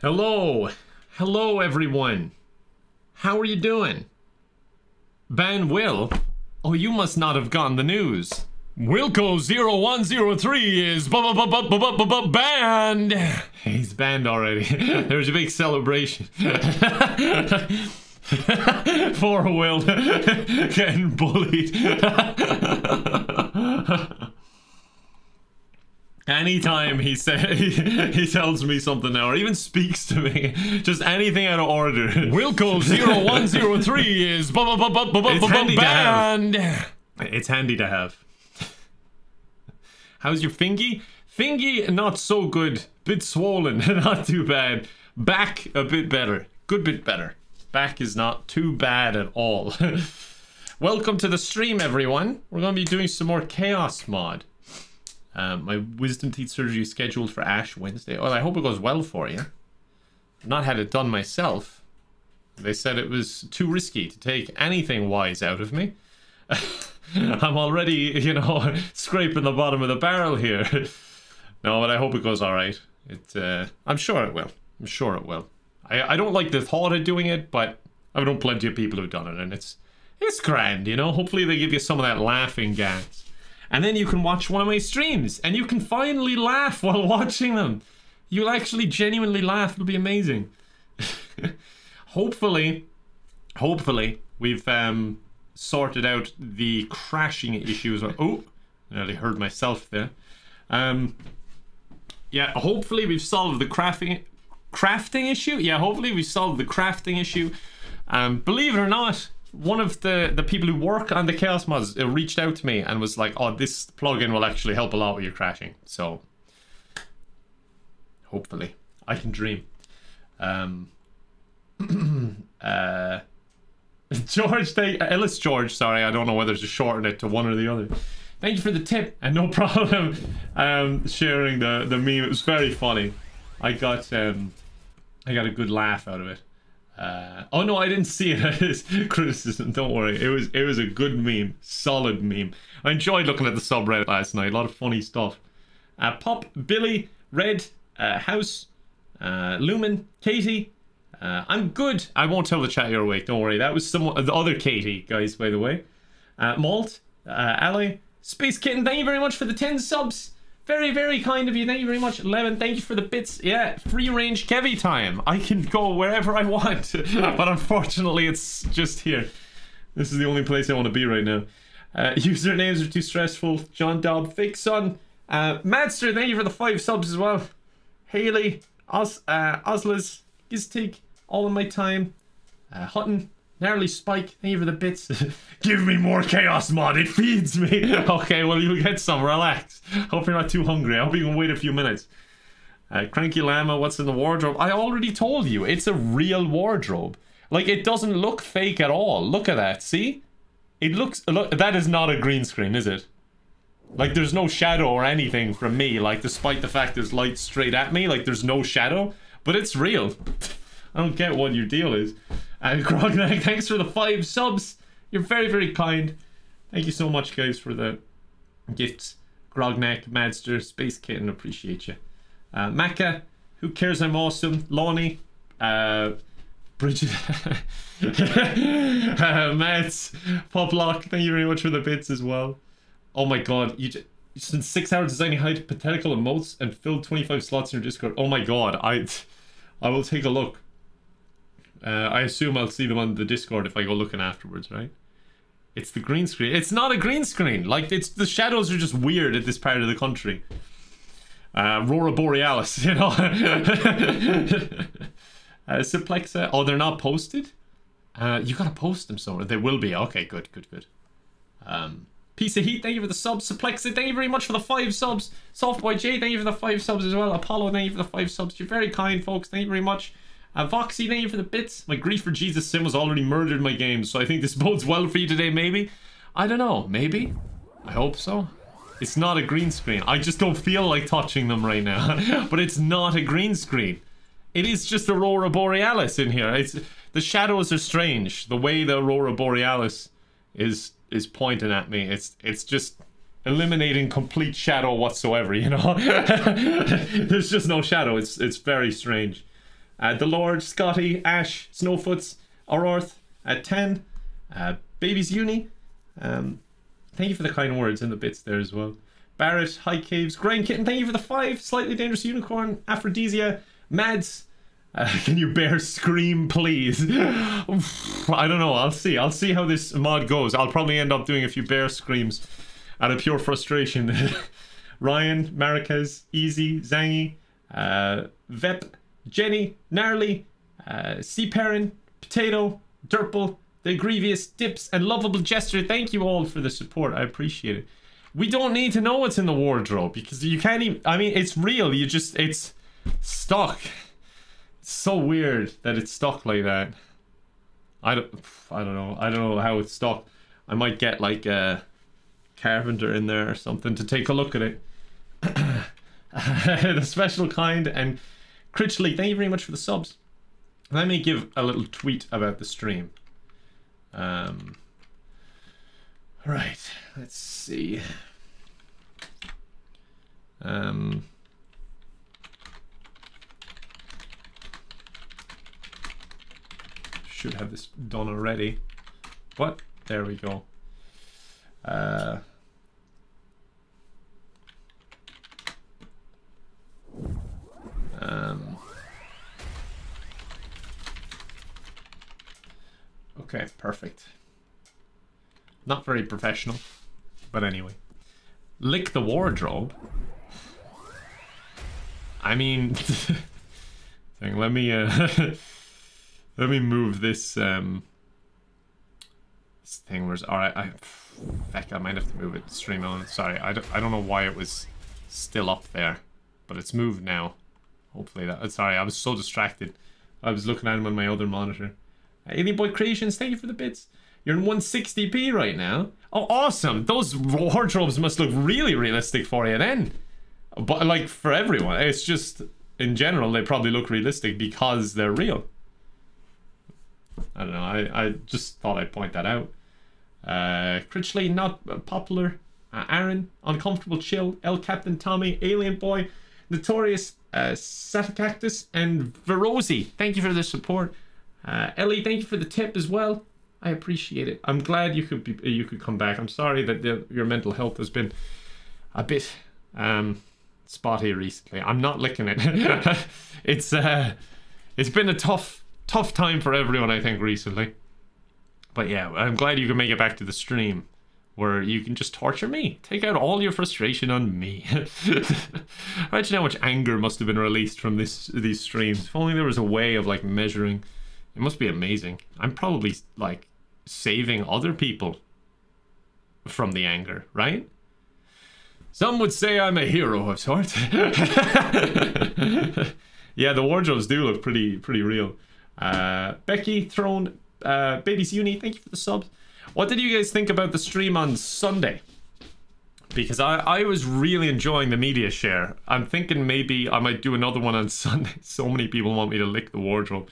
Hello! Hello, everyone! How are you doing? Ben Will? Oh, you must not have gotten the news. Wilco0103 is banned! He's banned already. There's a big celebration. Poor Will getting bullied. Anytime he tells me something now, or even speaks to me, just anything out of order. Wilco0103 is banned. It's handy to have. How's your fingy? Fingy not so good. Bit swollen, not too bad. Back a bit better. Good bit better. Back is not too bad at all. Welcome to the stream, everyone. We're gonna be doing some more Chaos Mod. My wisdom teeth surgery is scheduled for Ash Wednesday. Oh, I hope it goes well for you. I've not had it done myself. They said it was too risky to take anything wise out of me. I'm already, you know, scraping the bottom of the barrel here. No, but I hope it goes all right. I'm sure it will. I'm sure it will. I don't like the thought of doing it, but I've known plenty of people who've done it, and it's grand, you know? Hopefully they give you some of that laughing gas. And then you can watch one of my streams, and you can finally laugh while watching them. You'll actually genuinely laugh. It'll be amazing. Hopefully, we've sorted out the crashing issues. Oh, I nearly heard myself there. Yeah, hopefully we've solved the crafting issue. Yeah, hopefully we solved the crafting issue. Believe it or not, one of the people who work on the Chaos Mods reached out to me and was like, oh, this plugin will actually help a lot with your crashing. So hopefully I can dream. George Day Ellis, sorry, I don't know whether to shorten it to one or the other. Thank you for the tip, and no problem sharing the meme. It was very funny. I got a good laugh out of it. Oh no, I didn't see it as criticism, don't worry. It was a good meme, solid meme. I enjoyed looking at the subreddit last night, a lot of funny stuff. Pop, Billy, Red, House, Lumen, Katie, I'm good. I won't tell the chat you're awake, don't worry. That was someone, the other Katie, guys, by the way. Malt, Ally, Space Kitten, thank you very much for the 10 subs. Very, very kind of you. Thank you very much. Levin, thank you for the bits. Yeah, free range Kevy time. I can go wherever I want, but unfortunately it's just here. This is the only place I want to be right now. Usernames are too stressful. John Dobb, Fake Son. Madster, thank you for the 5 subs as well. Haley, Oslas, Giztig, All In My Time. Hutton, Gnarly Spike, thank you for the bits. Give me more Chaos Mod, it feeds me. Okay, well, you'll get some, relax. Hope you're not too hungry. I hope you can wait a few minutes. Cranky Llama, what's in the wardrobe? I already told you, it's a real wardrobe. Like, it doesn't look fake at all. Look at that, see? It looks, look, that is not a green screen, is it? Like, there's no shadow or anything from me. Like, despite the fact there's light straight at me, like, there's no shadow. But it's real. I don't get what your deal is. Grognak, thanks for the 5 subs. You're very, very kind. Thank you so much, guys, for the gifts. Grognak, Madster, Space Kitten, appreciate you. Maka, who cares? I'm awesome. Lonnie, Bridget, Mads, Poplock, thank you very much for the bits as well. Oh my god, you just spent 6 hours designing hypothetical emotes and filled 25 slots in your Discord. Oh my god, I will take a look. I assume I'll see them on the Discord if I go looking afterwards, right? It's the green screen. It's not a green screen. Like, it's the shadows are just weird at this part of the country. Aurora Borealis, you know. Suplexa. Oh, they're not posted? You gotta post them somewhere. They will be. Okay, good, good, good. Piece of Heat, thank you for the subs. Suplexa, thank you very much for the 5 subs. Softboy J, thank you for the 5 subs as well. Apollo, thank you for the 5 subs. You're very kind, folks. Thank you very much. Voxy, thank you for the bits. My grief for Jesus Sim was already murdered my game, so I think this bodes well for you today, maybe? I don't know, maybe? I hope so. It's not a green screen. I just don't feel like touching them right now. But it's not a green screen. It is just Aurora Borealis in here. It's, the shadows are strange. The way the Aurora Borealis is pointing at me. It's just eliminating complete shadow whatsoever, you know. There's just no shadow. It's very strange. The Lord, Scotty, Ash, Snowfoots, Aurorth at 10, Baby's Uni, thank you for the kind words and the bits there as well. Barrett, High Caves, Grand Kitten, thank you for the 5, Slightly Dangerous Unicorn, Aphrodisia, Mads, can you bear scream please? I don't know, I'll see how this mod goes. I'll probably end up doing a few bear screams out of pure frustration. Ryan, Marquez, Easy, Zangy, Vep, Jenny, Gnarly, C. Perrin, Potato, Durple, The Grievous, Dips, and Lovable Jester. Thank you all for the support. I appreciate it. We don't need to know what's in the wardrobe because you can't even... I mean, it's real. You just... It's stuck. It's so weird that it's stuck like that. I don't know. I don't know how it's stuck. I might get like a carpenter in there or something to take a look at it. The Special Kind and... Critchley, thank you very much for the subs. Let me give a little tweet about the stream. Right, let's see. Should have this done already. What? There we go. Okay, perfect. Not very professional, but anyway. Lick the wardrobe. I mean, let me move this this thing. Where's all right? Heck, I might have to move it. Stream on. Sorry, I don't know why it was still up there, but it's moved now. Hopefully that. Sorry, I was so distracted. I was looking at him on my other monitor. Alien Boy Creations, thank you for the bits. You're in 160p right now. Oh, awesome. Those wardrobes must look really realistic for you then. But like for everyone, it's just in general, they probably look realistic because they're real. I don't know. I just thought I'd point that out. Critchley, not popular. Aaron, Uncomfortable Chill. El Captain Tommy, Alien Boy, Notorious, Satacactus, and Verosi. Thank you for the support. Ellie, thank you for the tip as well. I appreciate it. I'm glad you could be, you could come back. I'm sorry that your mental health has been a bit spotty recently. I'm not licking it. It's been a tough time for everyone, I think, recently. But yeah, I'm glad you can make it back to the stream where you can just torture me. Take out all your frustration on me. Imagine how much anger must have been released from these streams. If only there was a way of like measuring. It must be amazing. I'm probably like saving other people from the anger, right? Some would say I'm a hero of sorts. Yeah, the wardrobes do look pretty real. Becky, Throne, Baby's Uni, thank you for the subs. What did you guys think about the stream on Sunday? Because I was really enjoying the media share. I'm thinking maybe I might do another one on Sunday. So many people want me to lick the wardrobe.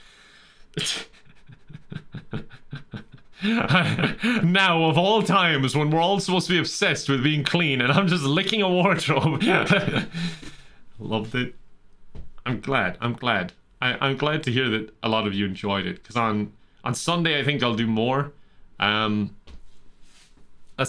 Now of all times when we're all supposed to be obsessed with being clean and I'm just licking a wardrobe. Loved it. I'm glad I'm glad to hear that a lot of you enjoyed it, because on Sunday I think I'll do more. That's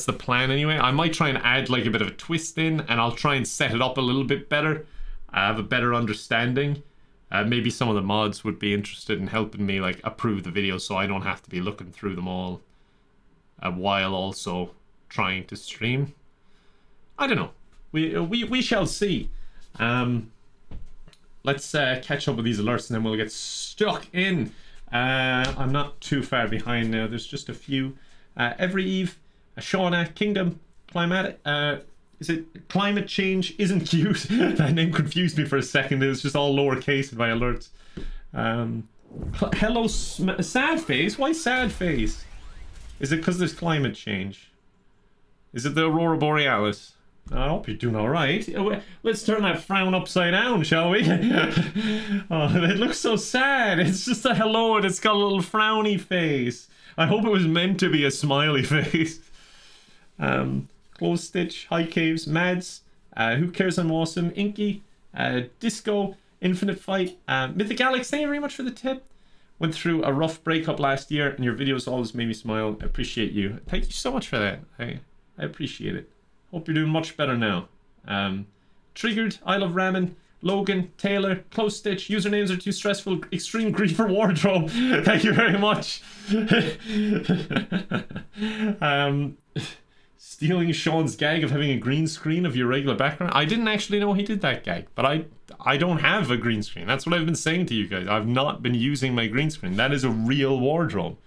the plan anyway. I might try and add like a bit of a twist in, and I'll try and set it up a little bit better. I have a better understanding. Maybe some of the mods would be interested in helping me like approve the video, so I don't have to be looking through them all while also trying to stream. I don't know. We shall see. Let's catch up with these alerts and then we'll get stuck in. I'm not too far behind now. There's just a few. Every Eve, Shauna, Kingdom, Climatic... Is it climate change isn't cute? That name confused me for a second. It was just all lowercase in my alerts. Hello, sad face. Why sad face? Is it because there's climate change? Is it the Aurora Borealis? I hope you're doing all right. Let's turn that frown upside down, shall we? Oh, it looks so sad. It's just a hello and it's got a little frowny face. I hope it was meant to be a smiley face. Glowstitch, High Caves, Mads, Who Cares I'm Awesome, Inky, Disco, Infinite Fight, Mythic Alex, thank you very much for the tip. Went through a rough breakup last year and your videos always made me smile. I appreciate you. Thank you so much for that. I appreciate it. Hope you're doing much better now. Triggered, I Love Ramen, Logan, Taylor, Close Stitch, usernames are too stressful, Extreme Griefer Wardrobe. Thank you very much. Stealing Sean's gag of having a green screen of your regular background. I didn't actually know he did that gag, but I don't have a green screen. That's what I've been saying to you guys. I've not been using my green screen. That is a real wardrobe.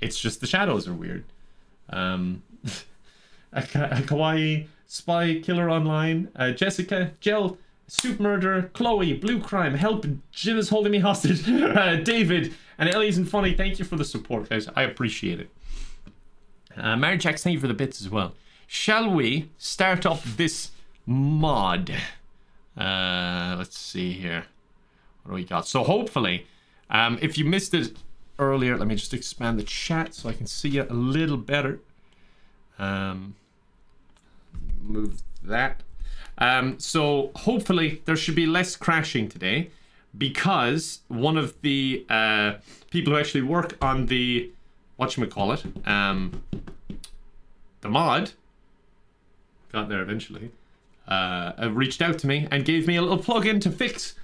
It's just the shadows are weird. A kawaii, Spy, Killer Online, Jessica, Jill, Soup Murderer, Chloe, Blue Crime, Help, Jim is holding me hostage, David, and Ellie isn't funny. Thank you for the support, guys. I appreciate it. Mary Jacks, thank you for the bits as well. Shall we start off this mod? Let's see here. What do we got? So hopefully, if you missed it earlier, let me just expand the chat so I can see you a little better. Move that. So hopefully there should be less crashing today, because one of the people who actually work on the whatchamacallit, the mod, got there eventually, reached out to me and gave me a little plug-in to fix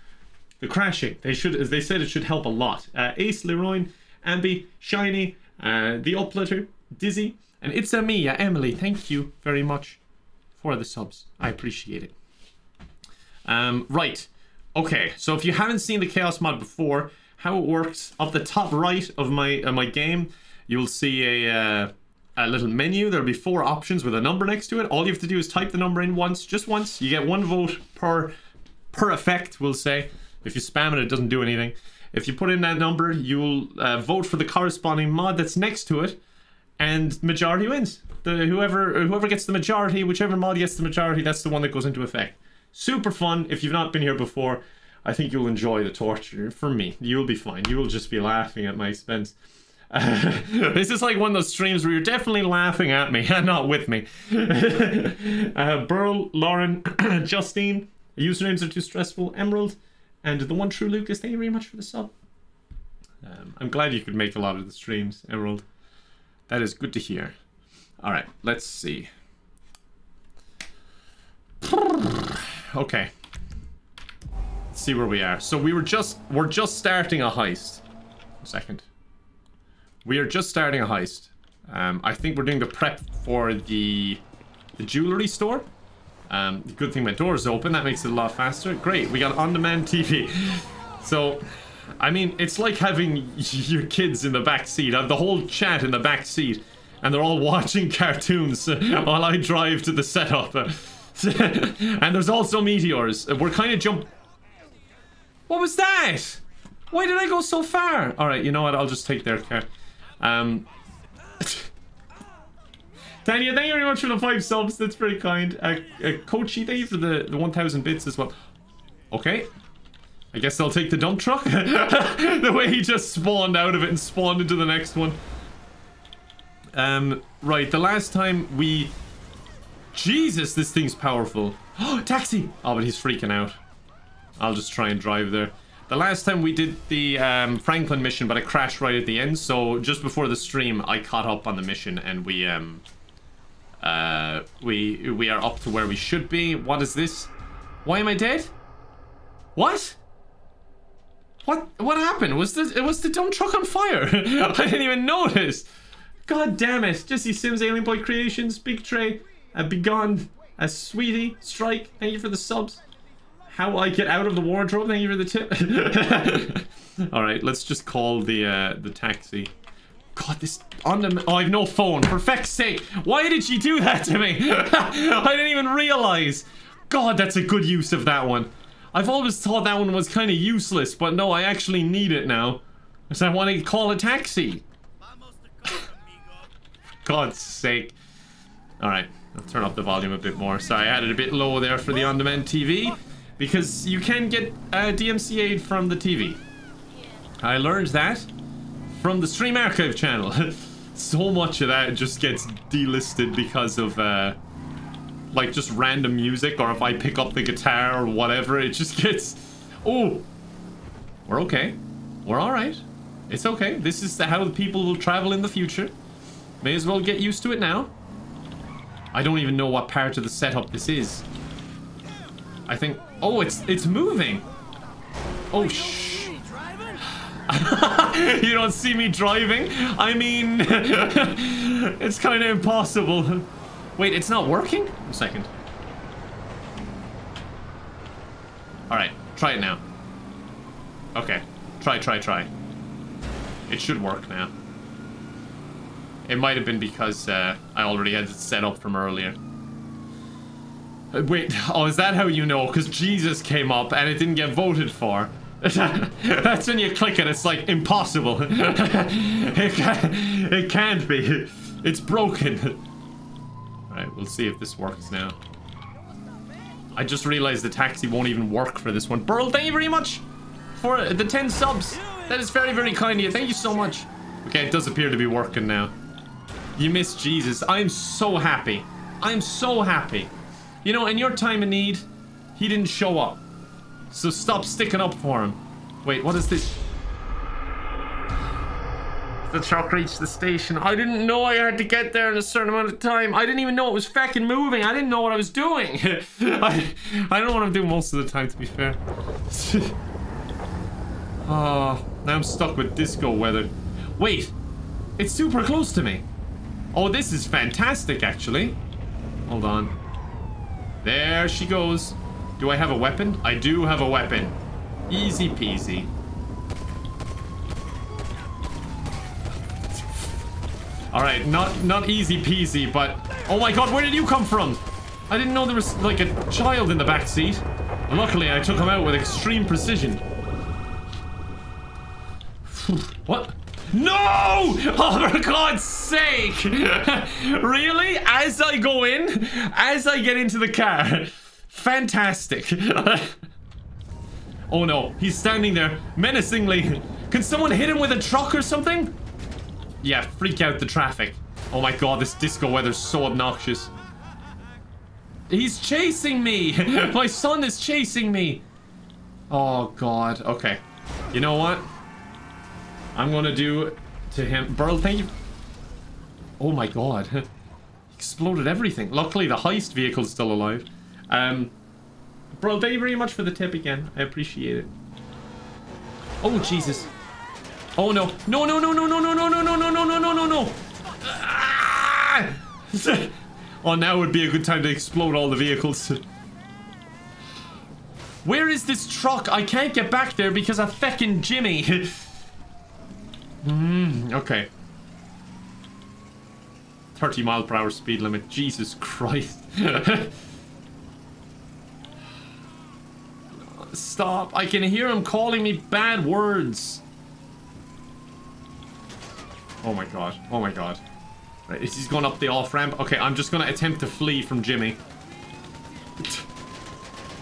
the crashing. They should, as they said, it should help a lot. Ace, Leroy, Ambi, Shiny, the Uplitter, Dizzy, and it's a me, Emily. Thank you very much for the subs. I appreciate it. Right. Okay, so if you haven't seen the Chaos mod before, how it works, up the top right of my game, you'll see a little menu. There'll be 4 options with a number next to it. All you have to do is type the number in once, just once. You get 1 vote per effect, we'll say. If you spam it, it doesn't do anything. If you put in that number, you'll vote for the corresponding mod that's next to it, and majority wins. Whoever gets the majority, whichever mod gets the majority, that's the one that goes into effect. Super fun. If you've not been here before, I think you'll enjoy the torture. For me, you'll be fine. You will just be laughing at my expense. This is like one of those streams where you're definitely laughing at me and not with me. Burl, Lauren, Justine, usernames are too stressful, Emerald, and the one true Lucas, thank you very much for the sub. I'm glad you could make a lot of the streams, Emerald. That is good to hear. Alright, let's see. Okay. Let's see where we are. So we're just starting a heist. One second. We are just starting a heist. I think we're doing the prep for the jewelry store. Good thing my door is open. That makes it a lot faster. Great, we got on-demand TV. So, I mean, it's like having your kids in the back seat. I have the whole chat in the back seat, and they're all watching cartoons while I drive to the setup. And there's also meteors. We're kind of jump. What was that? Why did I go so far? All right, you know what? I'll just take their car. Tanya, thank you very much for the 5 subs. That's very kind. Kochi, thank you for the 1,000 bits as well. Okay, I guess I'll take the dump truck. The way he just spawned out of it and spawned into the next one. Right, the last time we... Jesus, this thing's powerful. Oh, taxi! Oh, but he's freaking out. I'll just try and drive there. The last time we did the Franklin mission, but I crashed right at the end, so just before the stream, I caught up on the mission, and we are up to where we should be. What is this? Why am I dead? What? What happened? Was the dumb truck on fire? I didn't even notice. God damn it! Jesse Sims, Alien Boy Creations, Big Trey, Begone, Sweetie, Strike. Thank you for the subs. How I get out of the wardrobe, thank you for the tip. Alright, let's just call the taxi. God, this... Oh, I have no phone. For feck's sake. Why did she do that to me? I didn't even realize. God, that's a good use of that one. I've always thought that one was kind of useless, but no, I actually need it now. Because I want to call a taxi. For God's sake. Alright, I'll turn up the volume a bit more. Sorry, I had it a bit low there for the on-demand TV. Because you can get DMCA'd from the TV. I learned that from the Stream Archive channel. So much of that just gets delisted because of like just random music, or if I pick up the guitar or whatever, it just gets... Oh, we're okay. We're all right. It's okay. This is how the people will travel in the future. May as well get used to it now. I don't even know what part of the setup this is. I think... Oh, it's moving. Oh, shh. You don't see me driving? I mean... It's kind of impossible. Wait, it's not working? A second. Alright, try it now. Okay. Try. It should work now. It might have been because I already had it set up from earlier. Wait, oh, is that how you know? Because Jesus came up and it didn't get voted for. That's when you click it, it's like, impossible. It can't be. It's broken. Alright, we'll see if this works now. I just realized the taxi won't even work for this one. Burl, thank you very much for the 10 subs. That is very, very kind of you. Thank you so much. Okay, it does appear to be working now. You miss Jesus. I'm so happy. I'm so happy. You know, in your time of need, he didn't show up. So stop sticking up for him. Wait, what is this? The truck reached the station. I didn't know I had to get there in a certain amount of time. I didn't even know it was fucking moving. I didn't know what I was doing. I don't know what I'm doing most of the time, to be fair. Oh, now I'm stuck with disco weather. Wait, it's super close to me. Oh, this is fantastic, actually. Hold on. There she goes. Do I have a weapon? I do have a weapon. Easy peasy. Alright, not easy peasy, but... Oh my god, where did you come from? I didn't know there was, like, a child in the backseat. Luckily, I took him out with extreme precision. What? No! Oh, for God's sake! Really? As I go in? As I get into the car? Fantastic. Oh no, he's standing there, menacingly. Can someone hit him with a truck or something? Yeah, freak out the traffic. Oh my god, this disco weather's so obnoxious. He's chasing me! My son is chasing me! Oh god, okay. You know what? I'm gonna do to him... Burl, thank you... Oh my god. Exploded everything. Luckily, the heist vehicle's still alive. Burl, thank you very much for the tip again. I appreciate it. Oh, Jesus. Oh no. No. Oh, now would be a good time to explode all the vehicles. Where is this truck? I can't get back there because of feckin' Jimmy. Okay. 30 mile per hour speed limit. Jesus Christ. Stop. I can hear him calling me bad words. Oh my god. Oh my god. Right, he's gone up the off-ramp. Okay, I'm just gonna attempt to flee from Jimmy.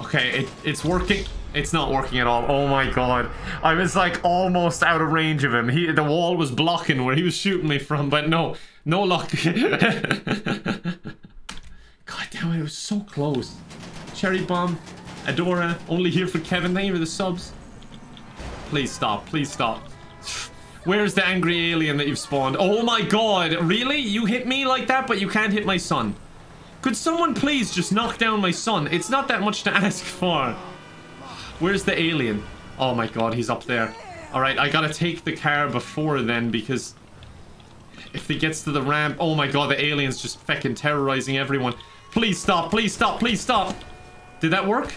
Okay, it's working. It's not working at all. Oh my god. I was like almost out of range of him. The wall was blocking where he was shooting me from, but no. No luck. God damn it, it was so close. Cherry bomb. Adora. Only here for Kevin. Thank you for the subs. Please stop. Please stop. Where's the angry alien that you've spawned? Oh my god, really? You hit me like that, but you can't hit my son. Could someone please just knock down my son? It's not that much to ask for. Where's the alien? Oh my god, he's up there. Alright, I gotta take the car before then, because... If he gets to the ramp... Oh my god, the alien's just feckin' terrorizing everyone. Please stop, please stop, please stop! Did that work?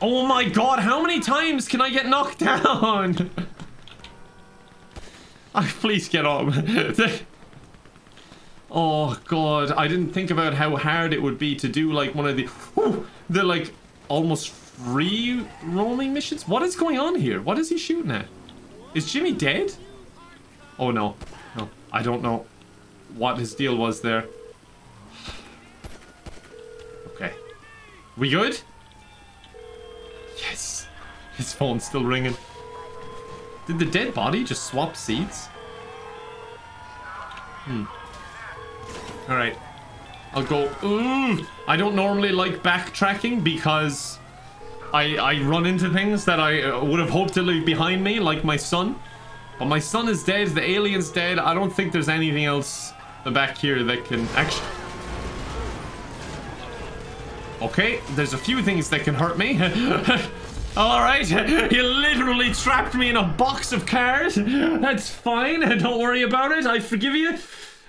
Oh my god, how many times can I get knocked down? Please get up. Oh god, I didn't think about how hard it would be to do like one of the... Ooh, they're like almost free roaming missions. What is going on here? What is he shooting at? Is Jimmy dead? Oh no. No, I don't know what his deal was there. Okay. We good? Yes, his phone's still ringing. Did the dead body just swap seats? All right, I'll go, ooh. I don't normally like backtracking because I run into things that I would have hoped to leave behind me, like my son. But my son is dead, the alien's dead. I don't think there's anything else back here that can actually... Okay, there's a few things that can hurt me. Alright, you literally trapped me in a box of cars. That's fine, don't worry about it. I forgive you.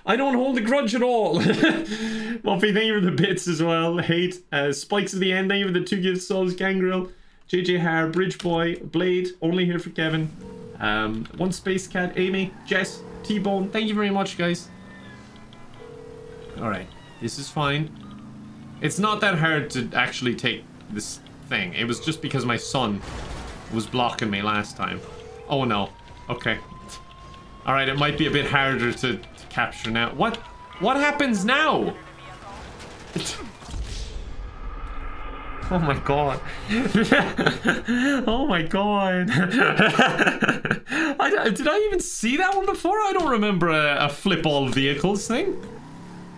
I don't hold a grudge at all. Muffy, thank you for the bits as well. Hate, Spikes at the end, thank you for the 2 gift subs. Gangrel, JJ Har, Bridge Boy, Blade, only here for Kevin. One Space Cat, Amy, Jess, T-Bone, thank you very much, guys. Alright, this is fine. It's not that hard to actually take this thing. It was just because my son was blocking me last time. Oh no. Okay. Alright, it might be a bit harder to capture now. What happens now? Oh my god. Oh my god. Did I even see that one before? I don't remember a flip all vehicles thing.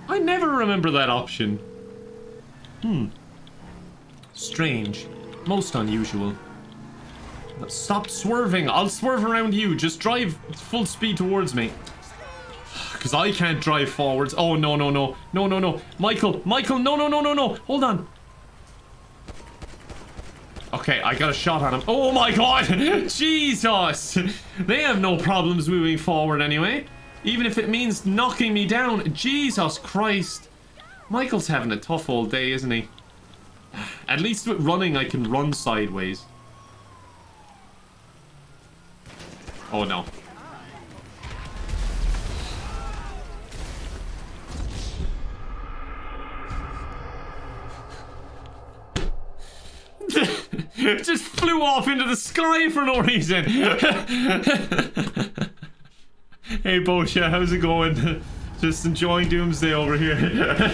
I never remember that option. Hmm. Strange. Most unusual. Stop swerving. I'll swerve around you. Just drive full speed towards me. Because I can't drive forwards. Oh, no, no, no. No, no, no. Michael. Michael. No, no, no, no, no. Hold on. Okay, I got a shot on him. Oh, my God. Jesus. They have no problems moving forward anyway. Even if it means knocking me down. Jesus Christ. Michael's having a tough old day, isn't he? At least with running, I can run sideways. Oh, no. Just flew off into the sky for no reason. Hey, Bosha, how's it going? Just enjoying Doomsday over here.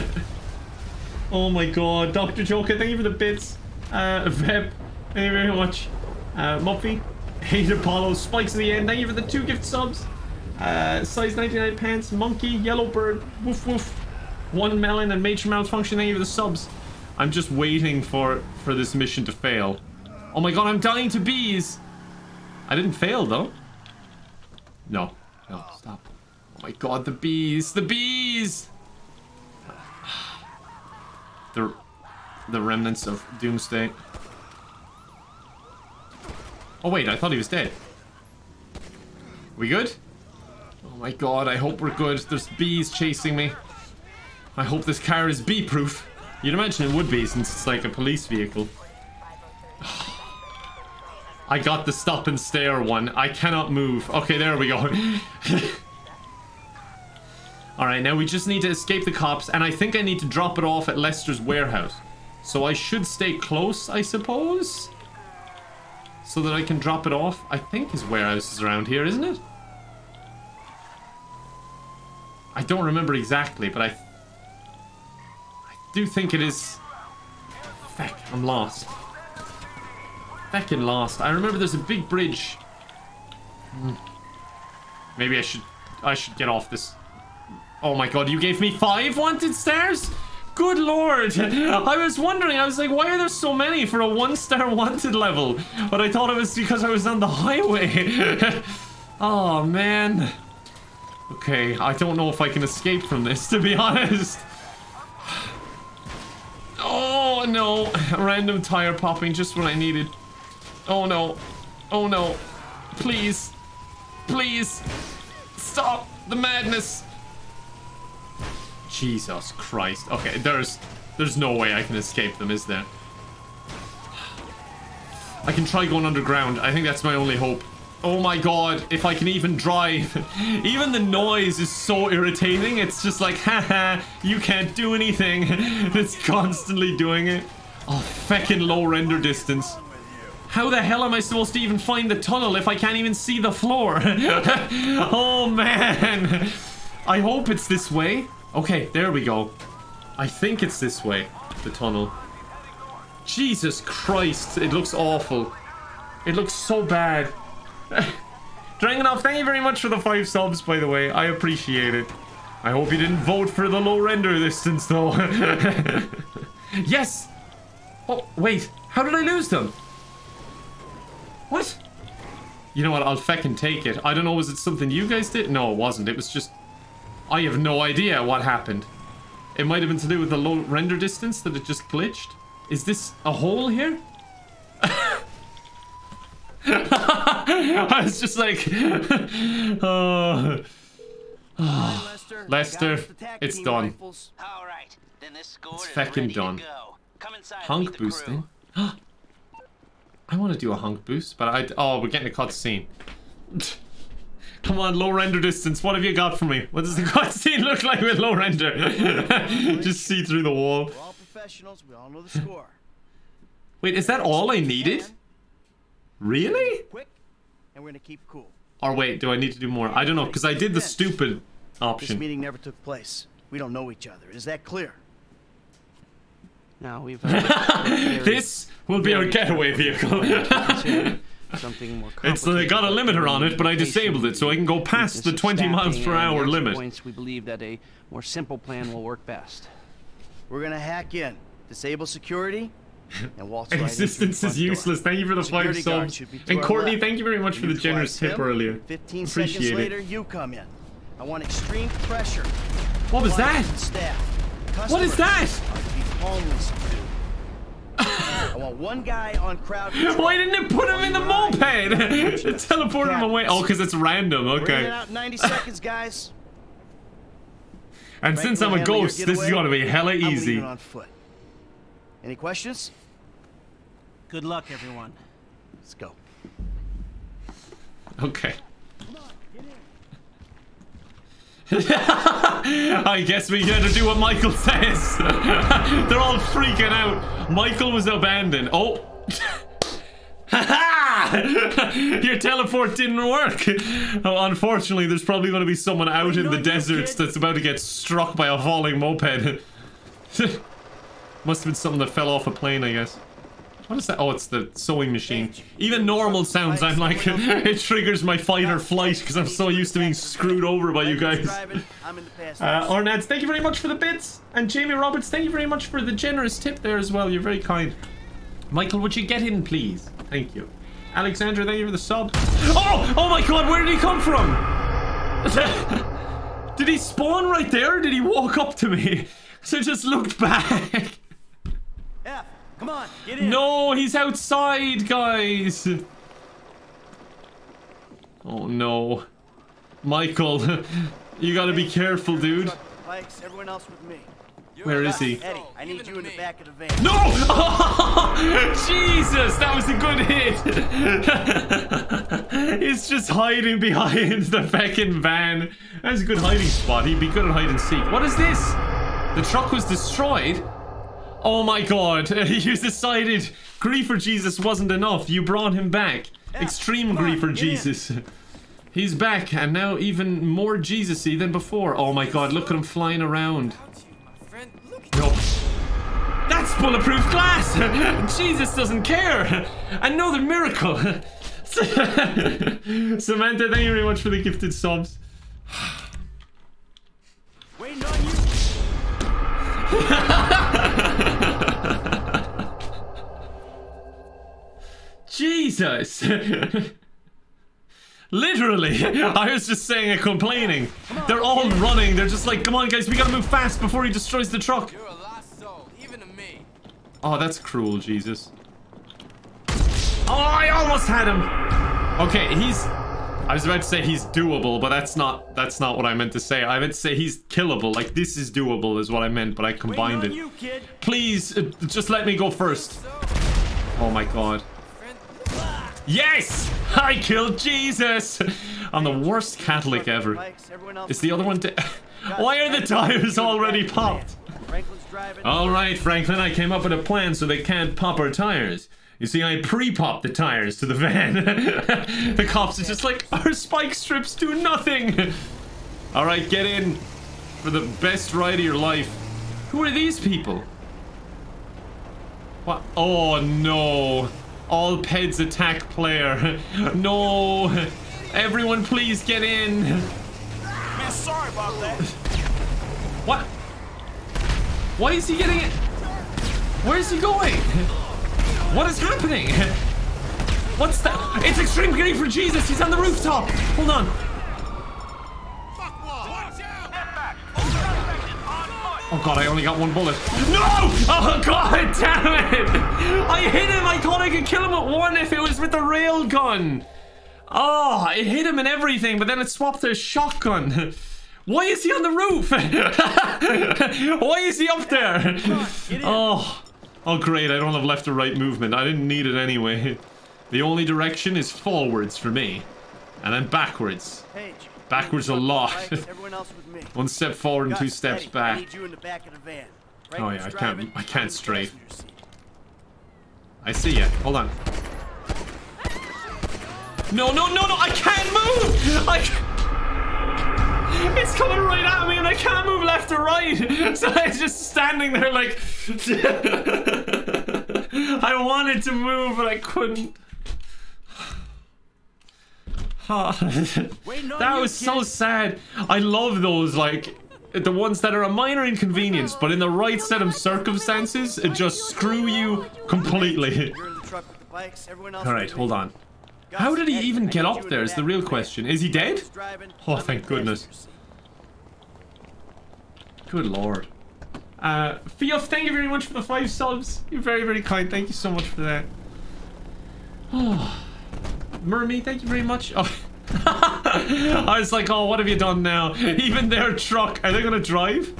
Oh my god. Dr. Joker, thank you for the bits. Vep, thank you very much. Muffy, Hate Apollo, Spikes at the end, thank you for the 2 gift subs. Size 99 Pants, Monkey, Yellowbird, Woof Woof, One Melon, and Matron Malfunction, thank you for the subs. I'm just waiting for this mission to fail. Oh my god, I'm dying to bees. I didn't fail, though. No. No, stop. Oh my god, the bees! The bees! The remnants of Doomsday. Oh wait, I thought he was dead. We good? Oh my god, I hope we're good. There's bees chasing me. I hope this car is bee-proof. You'd imagine it would be since it's like a police vehicle. I got the stop and stare one. I cannot move. Okay, there we go. Alright, now we just need to escape the cops, and I think I need to drop it off at Lester's warehouse. So I should stay close, I suppose? So that I can drop it off. I think his warehouse is around here, isn't it? I don't remember exactly, but I do think it is... Feck, I'm lost. Feckin' lost. I remember there's a big bridge. Maybe I should get off this... Oh my god, you gave me 5 wanted stars? Good lord! I was wondering, I was like, why are there so many for a 1-star wanted level? But I thought it was because I was on the highway. Oh man. Okay, I don't know if I can escape from this, to be honest. Oh no, a random tire popping just when I needed. Oh no. Oh no. Please. Please. Stop the madness. Jesus Christ. Okay, there's no way I can escape them, is there? I can try going underground. I think that's my only hope. Oh my god, if I can even drive. Even the noise is so irritating. It's just like, haha, you can't do anything. It's constantly doing it. Oh, feckin' low render distance. How the hell am I supposed to even find the tunnel if I can't even see the floor? Oh man. I hope it's this way. Okay, there we go. I think it's this way, the tunnel. Jesus Christ, it looks awful. It looks so bad. Dragunov, thank you very much for the 5 subs, by the way. I appreciate it. I hope you didn't vote for the low render distance, though. Yes! Oh, wait. How did I lose them? What? You know what? I'll feckin' take it. I don't know. Was it something you guys did? No, it wasn't. It was just... I have no idea what happened. It might have been to do with the low render distance that it just glitched. Is this a hole here? I was just like... Lester, it's done. Right, then this it's feckin' done. Inside, honk boosting? I want to do a honk boost, but I... Oh, we're getting a cutscene. Come on, low render distance. What have you got for me? What does the cutscene look like with low render? Just see through the wall. We're all professionals. We all know the score. Wait, is that all I needed? Really? Quick, and we're gonna keep cool. Or wait, do I need to do more? I don't know, because I did the stupid option. This meeting never took place. We don't know each other. Is that clear? No, we've... This will be our getaway vehicle. Something more complicated. It's got a limiter on it, but I disabled it so I can go past the 20 miles per hour limit. Points, we believe that a more simple plan will work best. We're gonna hack in, disable security, and waltz right existence is useless. Thank you for the 5 subs. And Courtney, thank you very much for the generous tip earlier. 15 seconds later, you come in. I want extreme pressure. What was that? What is that? I want one guy on crowd control. Why didn't it put him in the moped? It teleported him away. Oh, because it's random. Okay. We're out 90 seconds, guys. And since I'm a ghost, this is gonna be hella easy. On foot. Any questions? Good luck, everyone. Let's go. Okay. I guess we gotta do what Michael says. They're all freaking out. Michael was abandoned. Oh. Your teleport didn't work. Oh, unfortunately, there's probably gonna be someone out in the deserts that's about to get struck by a falling moped. Must have been something that fell off a plane, I guess. What is that? Oh, it's the sewing machine. Even normal sounds, I'm like, it triggers my fight or flight because I'm so used to being screwed over by you guys. Ornads, thank you very much for the bits. And Jamie Roberts, thank you very much for the generous tip there as well. You're very kind. Michael, would you get in, please? Thank you. Alexandra, thank you for the sub. Oh! Oh my god, where did he come from? Did he spawn right there or did he walk up to me? So just looked back. Yeah. Come on, get in. No, he's outside, guys. Oh no, Michael, you gotta be careful, dude. Bikes, everyone else with me. Where is he? Eddie, I need you in the back of the van. No! Oh, Jesus, that was a good hit. He's just hiding behind the fucking van. That's a good hiding spot. He'd be good at hide and seek. What is this? The truck was destroyed. Oh my god, you decided grief for Jesus wasn't enough. You brought him back. Yeah, extreme grief for Jesus. He's back and now even more Jesus-y than before. Oh my god, look at him flying around. Nope. That's bulletproof glass! Jesus doesn't care! Another miracle! Samantha, thank you very much for the gifted subs. Waiting on you! Jesus! Literally! I was just saying and complaining. They're all running. They're just like, come on guys, we gotta move fast before he destroys the truck. You're a lost soul, even to me. Oh, that's cruel, Jesus. Oh, I almost had him! Okay, he's... I was about to say he's doable, but that's not what I meant to say. I meant to say he's killable. Like, this is doable is what I meant, but I combined it. You, kid. Please, just let me go first. Oh my god. Yes! I killed Jesus! I'm the worst Catholic ever. Is the other one dead? Why are the tires already popped? Alright, Franklin, I came up with a plan so they can't pop our tires. You see, I pre-popped the tires to the van. The cops are just like, our spike strips do nothing! Alright, get in for the best ride of your life. Who are these people? What? Oh no! All peds attack player. No! Everyone please get in! Man, sorry about that. What? Why is he getting it? Where is he going? What is happening? What's that? It's extreme grief for Jesus. He's on the rooftop. Hold on. Oh god, I only got one bullet. No! Oh god, damn it! I hit him. I thought I could kill him at one if it was with the railgun. Oh, it hit him and everything, but then it swapped to a shotgun. Why is he on the roof? Why is he up there? Oh, oh great, I don't have left or right movement. I didn't need it anyway. The only direction is forwards for me. And then backwards. Backwards a lot. One step forward and two steps back. Oh yeah, I can't strafe. I see ya. Hold on. No, no, no, no, I can't move! It's coming right at me and I can't move left or right! So I'm just standing there like... I wanted to move, but I couldn't. That was so sad. I love those, like, the ones that are a minor inconvenience, but in the right set of circumstances, it just screw you completely. Alright, hold on. How did he even get up there is the real question. Is he dead? Oh, thank goodness. Good lord. Fiof, thank you very much for the 5 subs. You're very, very kind. Thank you so much for that. Oh. Mermaid, thank you very much. Oh. I was like, oh, what have you done now? Even their truck. Are they going to drive?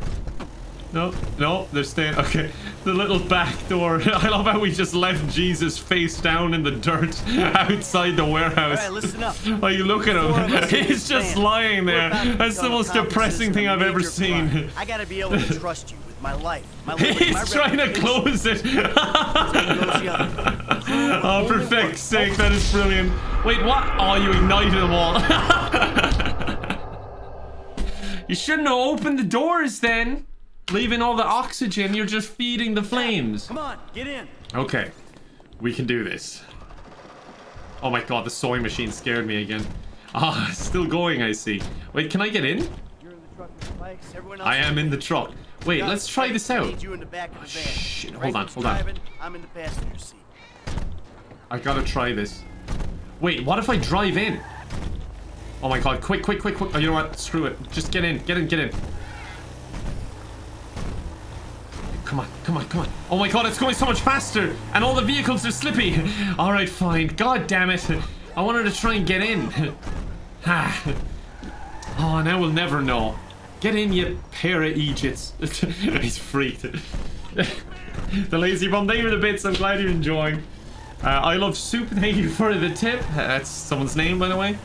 No, no, they're staying. Okay, the little back door. I love how we just left Jesus face down in the dirt outside the warehouse. All right, listen up. Oh, you look at him. He's just lying there. That's the most depressing thing I've ever seen. I got to be able to trust you with my life. He's trying to close it. Oh, for fuck's sake, that is brilliant. Wait, what? Oh, you ignited them all. You shouldn't have opened the doors then. Leaving all the oxygen, you're just feeding the flames. Come on, get in. Okay, we can do this. Oh my god, the sewing machine scared me again. Ah, still going, I see. Wait, can I get in? You're in the truck with the bikes. Everyone else I am in the truck. Wait, let's try this out. Oh, shit, hold on, hold on. I'm in the passenger seat. I gotta try this. Wait, what if I drive in? Oh my god, quick, quick, quick, quick. Oh, you know what? Screw it. Just get in, get in, get in. Come on, come on, come on. Oh my god, it's going so much faster. And all the vehicles are slippy. Alright, fine. God damn it. I wanted to try and get in. Ah. Oh, now we'll never know. Get in, you pair of Egypts. He's freaked. The lazy bum, thank you for the bits. I'm glad you're enjoying. I love soup. Thank you for the tip. That's someone's name, by the way.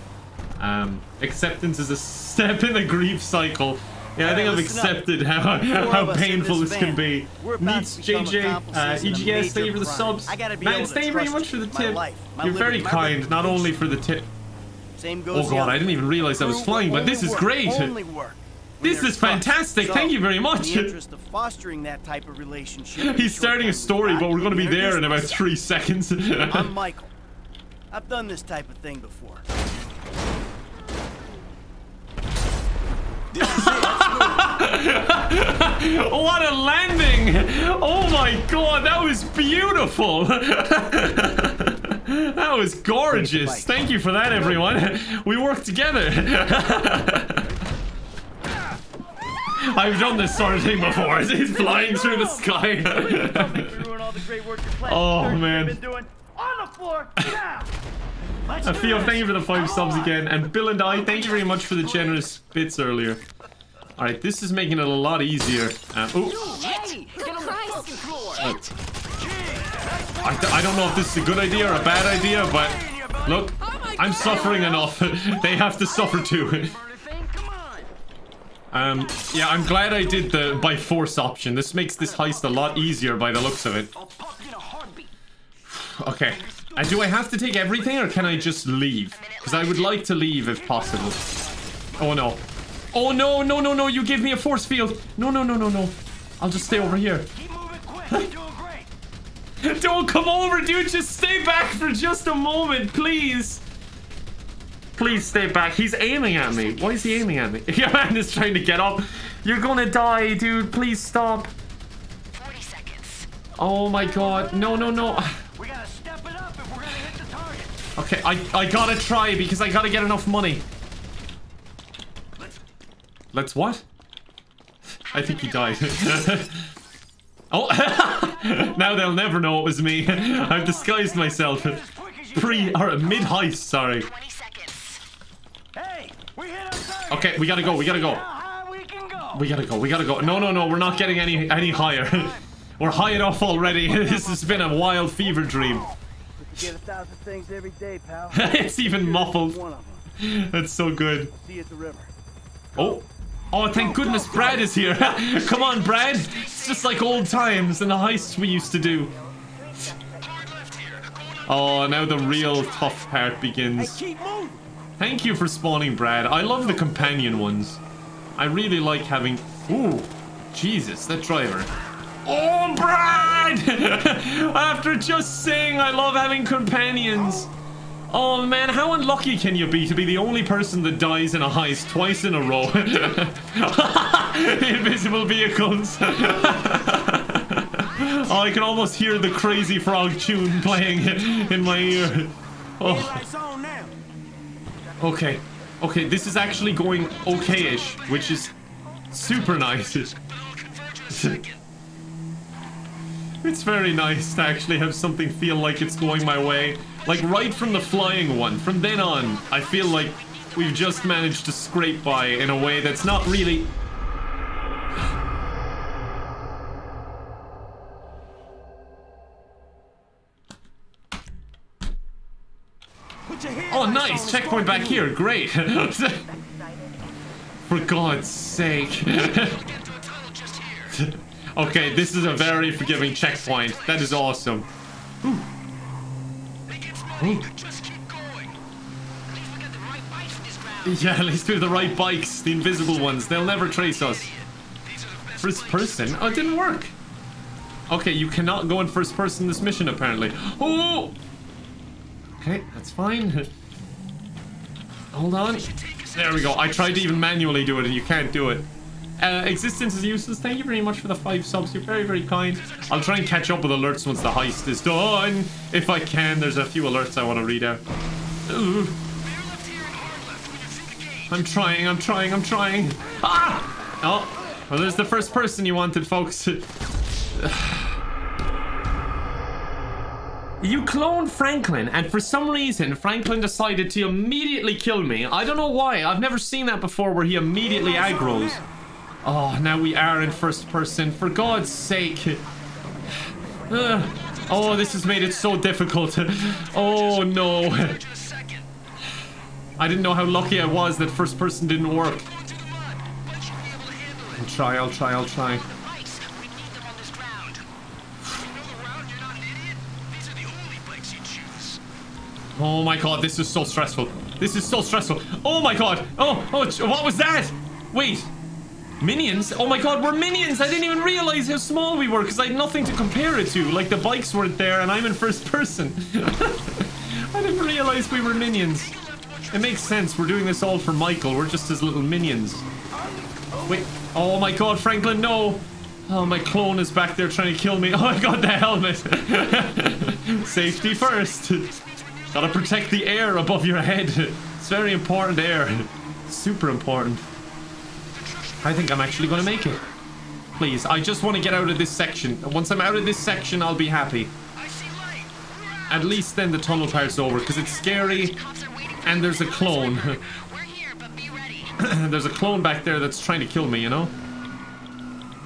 Acceptance is a step in the grief cycle. Yeah, I think I've accepted how painful this can be. Meets JJ, EGS, thank you for the subs. Man, thank you very much for the tip. You're very kind, not only for the tip. Oh god, I didn't even realize I was flying, but this is great. This is fantastic, thank you very much. He's starting a story, but we're going to be there in about 3 seconds. I'm Michael. I've done this type of thing before. What a landing! Oh my god, that was beautiful! That was gorgeous! Thank you for that, everyone! We worked together! I've done this sort of thing before. He's flying through the sky. Oh man. Theo, thank you for the 5 subs again. And Bill and I, thank you very much for the generous bits earlier. Alright, this is making it a lot easier. I don't know if this is a good idea or a bad idea, but look, I'm suffering enough. They have to suffer too. Yeah, I'm glad I did the by force option. This makes this heist a lot easier by the looks of it. Okay. And do I have to take everything or can I just leave? Because I would like to leave if possible. Oh no. Oh no, no, no, no. You give me a force field. No, no, no, no, no. I'll just stay over here. Don't come over, dude. Just stay back for just a moment, please. Please stay back. He's aiming at me. Why is he aiming at me? Your man is trying to get up. You're gonna die, dude. Please stop. 40 seconds. Oh my god. No, no, no. We gotta step it up if we're gonna hit the target. Okay, I gotta try because I gotta get enough money. Let's what? I think he died. Oh, now they'll never know it was me. I've disguised myself. Mid-heist, sorry. Okay, we gotta go, we gotta go. We gotta go, we gotta go. No, no, no, we're not getting any higher. We're high enough already. This has been a wild fever dream. It's even muffled. That's so good. Oh. Oh, thank goodness Brad is here. Come on, Brad. It's just like old times and the heists we used to do. Oh, now the real tough part begins. Thank you for spawning, Brad. I love the companion ones. I really like having... Ooh, Jesus, that driver. Oh, Brad! After just saying I love having companions. Oh man, how unlucky can you be to be the only person that dies in a heist twice in a row? Invisible vehicles. Oh, I can almost hear the Crazy Frog tune playing in my ear. Oh. Okay, okay, this is actually going okay-ish, which is super nice. It's very nice to actually have something feel like it's going my way. Like right from the flying one, from then on, I feel like we've just managed to scrape by in a way that's not really... Oh nice, checkpoint back here, great. For God's sake. Okay, this is a very forgiving checkpoint. That is awesome. Ooh. Ooh. Yeah, at least we have the right bikes, the invisible ones. They'll never trace us. First person? Oh, it didn't work. Okay, you cannot go in first person this mission, apparently. Oh! Okay, that's fine. Hold on. There we go. I tried to even manually do it, and you can't do it. Existence is useless. Thank you very much for the 5 subs. You're very, very kind. I'll try and catch up with alerts once the heist is done. If I can, there's a few alerts I want to read out. Ooh. I'm trying. Ah! Oh, well, there's the first person you wanted, folks. You cloned Franklin, and for some reason, Franklin decided to immediately kill me. I don't know why. I've never seen that before where he immediately aggros. Oh, now we are in first person, for God's sake. Oh, this has made it so difficult. Oh, no. I didn't know how lucky I was that first person didn't work. I'll try. Oh my god, this is so stressful. Oh my god. Oh, what was that? Wait. Minions? Oh my god, we're minions! I didn't even realize how small we were because I had nothing to compare it to. Like, the bikes weren't there and I'm in first person. I didn't realize we were minions. It makes sense. We're doing this all for Michael. We're just his little minions. Wait. Oh my god, Franklin, no! Oh, my clone is back there trying to kill me. Oh, I got the helmet. Safety first. Gotta protect the air above your head. It's very important air. Super important. I think I'm actually going to make it. Please, I just want to get out of this section. Once I'm out of this section, I'll be happy. At least then the tunnel part's over, because it's scary, and there's a clone. There's a clone back there that's trying to kill me, you know?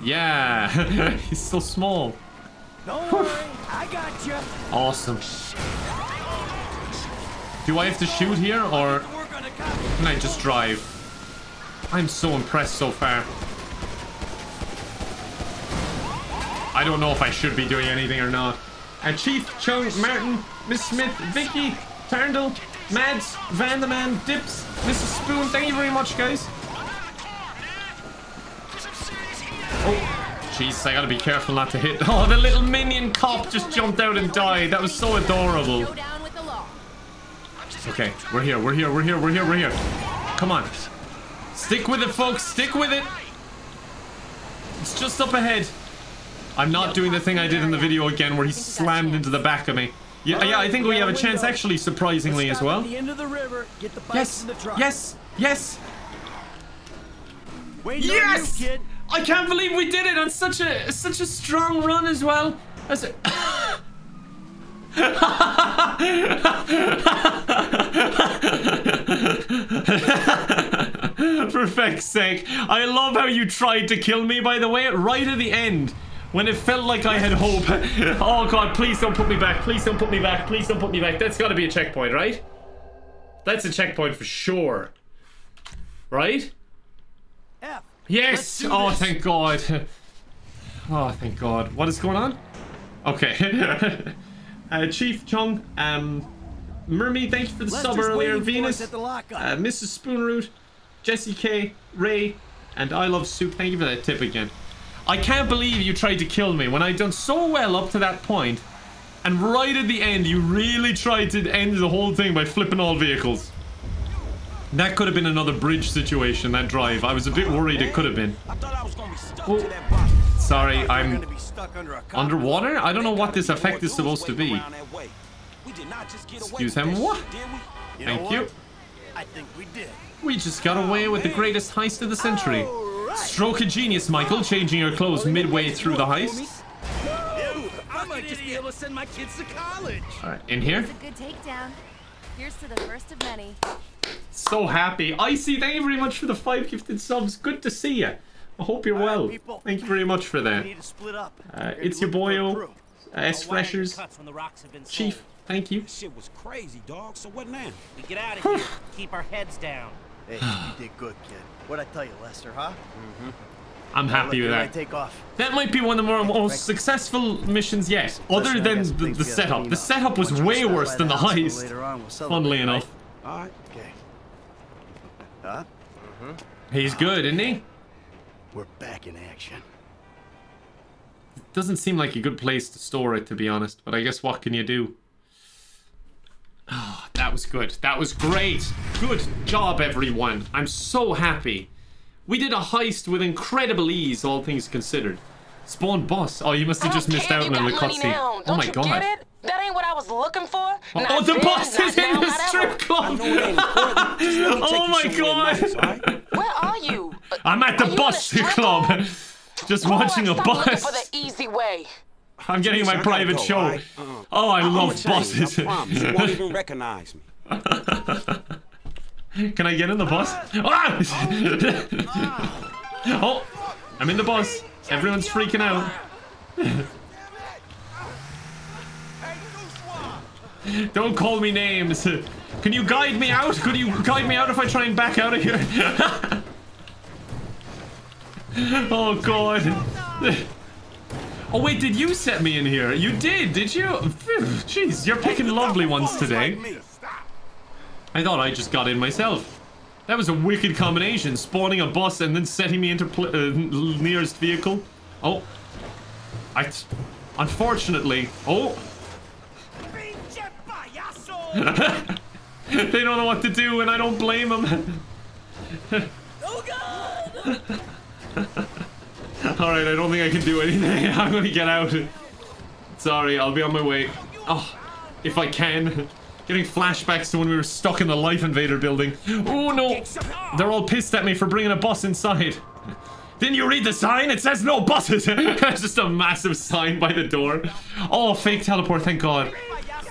Yeah, he's so small. Don't worry, I got you. Awesome. Do I have to shoot here, or can I just drive? I'm so impressed so far. I don't know if I should be doing anything or not. Chief, Chung, Martin, Miss Smith, Vicky, Tarndal, Mads, Vanderman, Dips, Mrs. Spoon, thank you very much, guys. Oh, jeez, I gotta be careful not to hit. Oh, the little minion cop just jumped out and died. That was so adorable. Okay, we're here. Come on. Stick with it, folks. Stick with it. It's just up ahead. I'm not doing the thing I did in the video again where he slammed into the back of me. Yeah, I think we have a chance actually, surprisingly, as well. Yes, yes, yes. Yes! I can't believe we did it on such a strong run as well. That's it. For feck's sake. I love how you tried to kill me, by the way, right at the end. When it felt like I had hope. Oh god, please don't put me back. Please don't put me back. Please don't put me back. That's gotta be a checkpoint, right? That's a checkpoint for sure. Right? Yes! Oh, thank god. Oh, thank god. What is going on? Okay. Chief Chung, Mermaid, thank you for the sub earlier. Venus, Mrs. Spoonroot, Jesse K, Ray, and I Love Soup, thank you for that tip again. I can't believe you tried to kill me when I'd done so well up to that point, and right at the end you really tried to end the whole thing by flipping all vehicles. That could have been another bridge situation, that drive. I was a bit worried it could have been. Oh, sorry, I'm underwater? I don't know what this effect is supposed to be. Excuse him. What? Thank you. We just got away with the greatest heist of the century. Stroke of genius, Michael, changing your clothes midway through the heist. Alright, in here. Here's to the first of many. So happy. Icy, thank you very much for the 5 gifted subs. Good to see you. I hope you're well. Thank you very much for that. It's your boyo, S Freshers, Chief, thank you. Shit was crazy, dog. So what now? We get out of here. Keep our heads down. Hey, you did good, kid. What'd I tell you, Lester, huh? Mm-hmm. I'm happy with that. Take off. That might be one of the most successful missions yet, other than the setup. The setup was way worse than the heist, funnily enough. All right. Okay. He's good, isn't he? We're back in action. It doesn't seem like a good place to store it, to be honest, but I guess what can you do? Oh, that was good. That was great. Good job, everyone. I'm so happy. We did a heist with incredible ease, all things considered. Spawn boss. Oh, you must have just missed out on the cutscene. Oh my god. That ain't what I was looking for. Oh, the boss is in the strip club. Oh my god. Where are you? I'm at the bus club. Just watching a bus. For the easy way. I'm getting my private show. Oh, I love buses. You won't even recognize me. Can I get in the bus? Oh, I'm in the bus. Everyone's freaking out. Don't call me names. Can you guide me out? Could you guide me out if I try and back out of here? Oh god. Oh wait, did you set me in here? You did you? Jeez, you're picking lovely ones today. I thought I just got in myself. That was a wicked combination, spawning a bus and then setting me into nearest vehicle. Oh. Unfortunately. Oh. They don't know what to do and I don't blame them. Oh god! Alright, I don't think I can do anything. I'm gonna get out. Sorry, I'll be on my way. Oh, if I can. Getting flashbacks to when we were stuck in the Life Invader building. Oh no! They're all pissed at me for bringing a bus inside. Didn't you read the sign? It says no buses! That's just a massive sign by the door. Oh, fake teleport, thank god.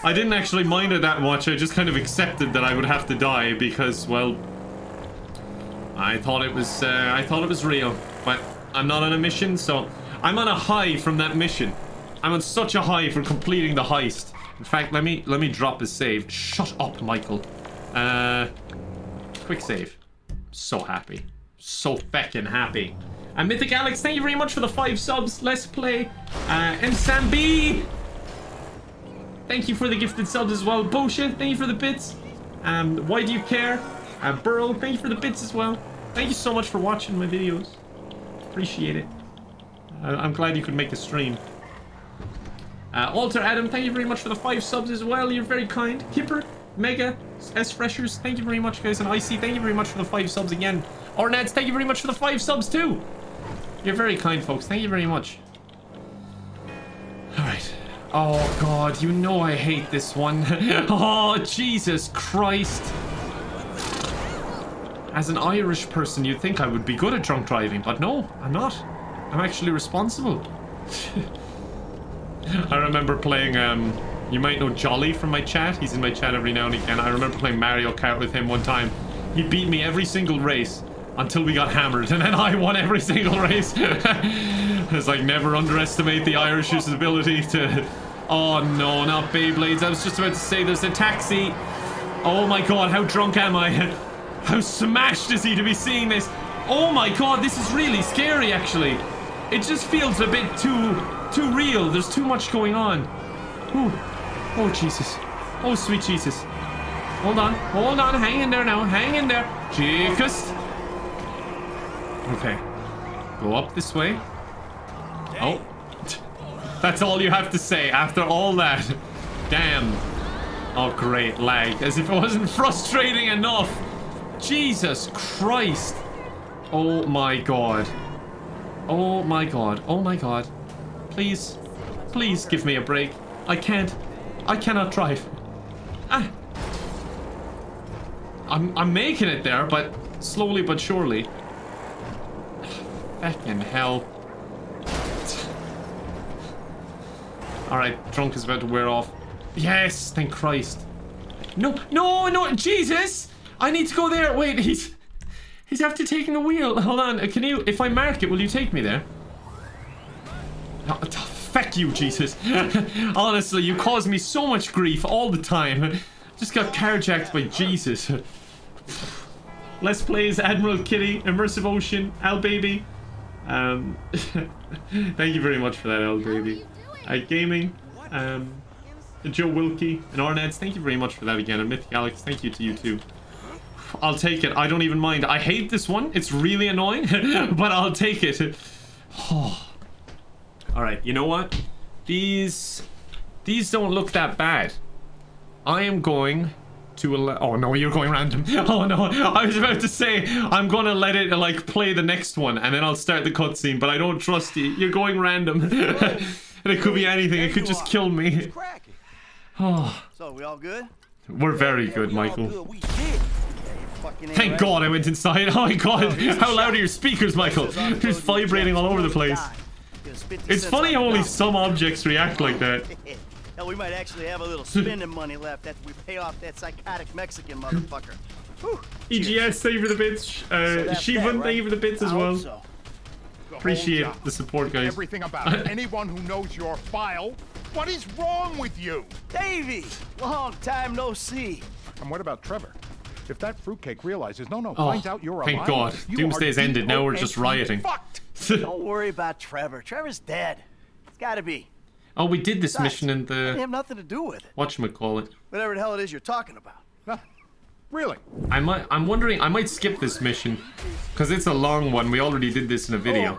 I didn't actually mind it that much. I just kind of accepted that I would have to die because, well... I thought it was real. But I'm not on a mission, so... I'm on a high from that mission. I'm on such a high for completing the heist. In fact, let me drop a save. Shut up, Michael. Quick save. So happy. So feckin' happy. And Mythic Alex, thank you very much for the 5 subs. Let's play. And Sam B, thank you for the gifted subs as well. Bosha, thank you for the bits. Why do you care? Burl, thank you for the bits as well. Thank you so much for watching my videos. Appreciate it. I'm glad you could make the stream. Alter Adam, thank you very much for the 5 subs as well. You're very kind. Kipper, Mega, S Freshers, thank you very much, guys. And Icy, thank you very much for the 5 subs again. Ornads, thank you very much for the 5 subs too. You're very kind, folks. Thank you very much. Alright. Oh, God. You know I hate this one. Oh, Jesus Christ. As an Irish person, you'd think I would be good at drunk driving, but no, I'm not. I'm actually responsible. I remember playing, you might know Jolly from my chat. He's in my chat every now and again. I remember playing Mario Kart with him one time. He beat me every single race until we got hammered, and then I won every single race. It's like, never underestimate the Irish's ability to... Oh no, not Beyblades. I was just about to say there's a taxi. Oh my God, how drunk am I? How smashed is he to be seeing this? Oh my God, this is really scary, actually. It just feels a bit too real. There's too much going on. Ooh. Oh, Jesus. Oh, sweet Jesus. Hold on. Hold on. Hang in there now. Hang in there. Jesus. Okay. Go up this way. Oh. That's all you have to say after all that. Damn. Oh, great lag. As if it wasn't frustrating enough. Jesus Christ. Oh, my God. Oh, my God. Oh, my God. Please. Please give me a break. I can't. I cannot drive. Ah. I'm making it there, but slowly but surely. Fucking hell. Alright, drunk is about to wear off. Yes, thank Christ. No, no, no, Jesus! I need to go there. Wait, he's after taking the wheel. Hold on, can you, if I mark it, will you take me there? Oh, fuck you, Jesus. Honestly, you cause me so much grief all the time. Just got carjacked by Jesus. Let's Plays, Admiral Kitty, Immersive Ocean, Al Baby. Thank you very much for that, Al Baby. Gaming, Joe Wilkie, and Arnads. Thank you very much for that again. And Mythic Alex, thank you to you too. I'll take it. I don't even mind. I hate this one. It's really annoying, but I'll take it. Oh. Alright, you know what? These don't look that bad. I am going to allow... Oh, no, you're going random. Oh, no. I was about to say, I'm going to let it, like, play the next one, and then I'll start the cutscene, but I don't trust you. You're going random. And it could be anything. It could just kill me. Oh. So, we all good? We're very good, Michael. Thank God I went inside. Oh, my God. How loud are your speakers, Michael? They're just vibrating all over the place. It's funny how only some objects react like that. Hell, we might actually have a little spending money left after we pay off that psychotic Mexican motherfucker. Whew, EGS, thank you for the bits. Shivan, thank you for the bits as well. So. Appreciate the support, guys. Everything about anyone who knows your file. What is wrong with you? Davey, long time no see. And what about Trevor? If that fruitcake realizes, no, finds out you're alive. Thank God. Doomsday's ended. Now we're just rioting. Don't worry about Trevor. Trevor's dead. It's gotta be. Oh, we did this mission in the... I have nothing to do with it. Whatchamacallit. Whatever the hell it is you're talking about. No. Really? I'm wondering, I might skip this mission. Because it's a long one. We already did this in a video.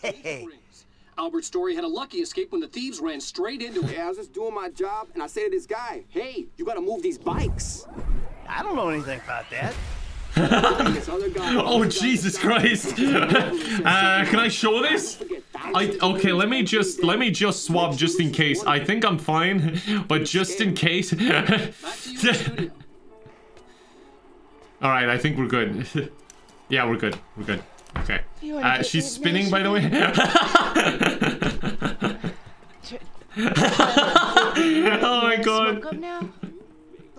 Hey. Albert Story had a lucky escape when the thieves ran straight into it. Yeah, I was just doing my job, and I said to this guy, hey, you gotta move these bikes. I don't know anything about that. Oh, Jesus Christ. Can I show this? Okay, let me just swap just in case. I think I'm fine, but just in case. Alright, I think we're good. Yeah, we're good. We're good. Okay. She's spinning, by the way. Oh my God.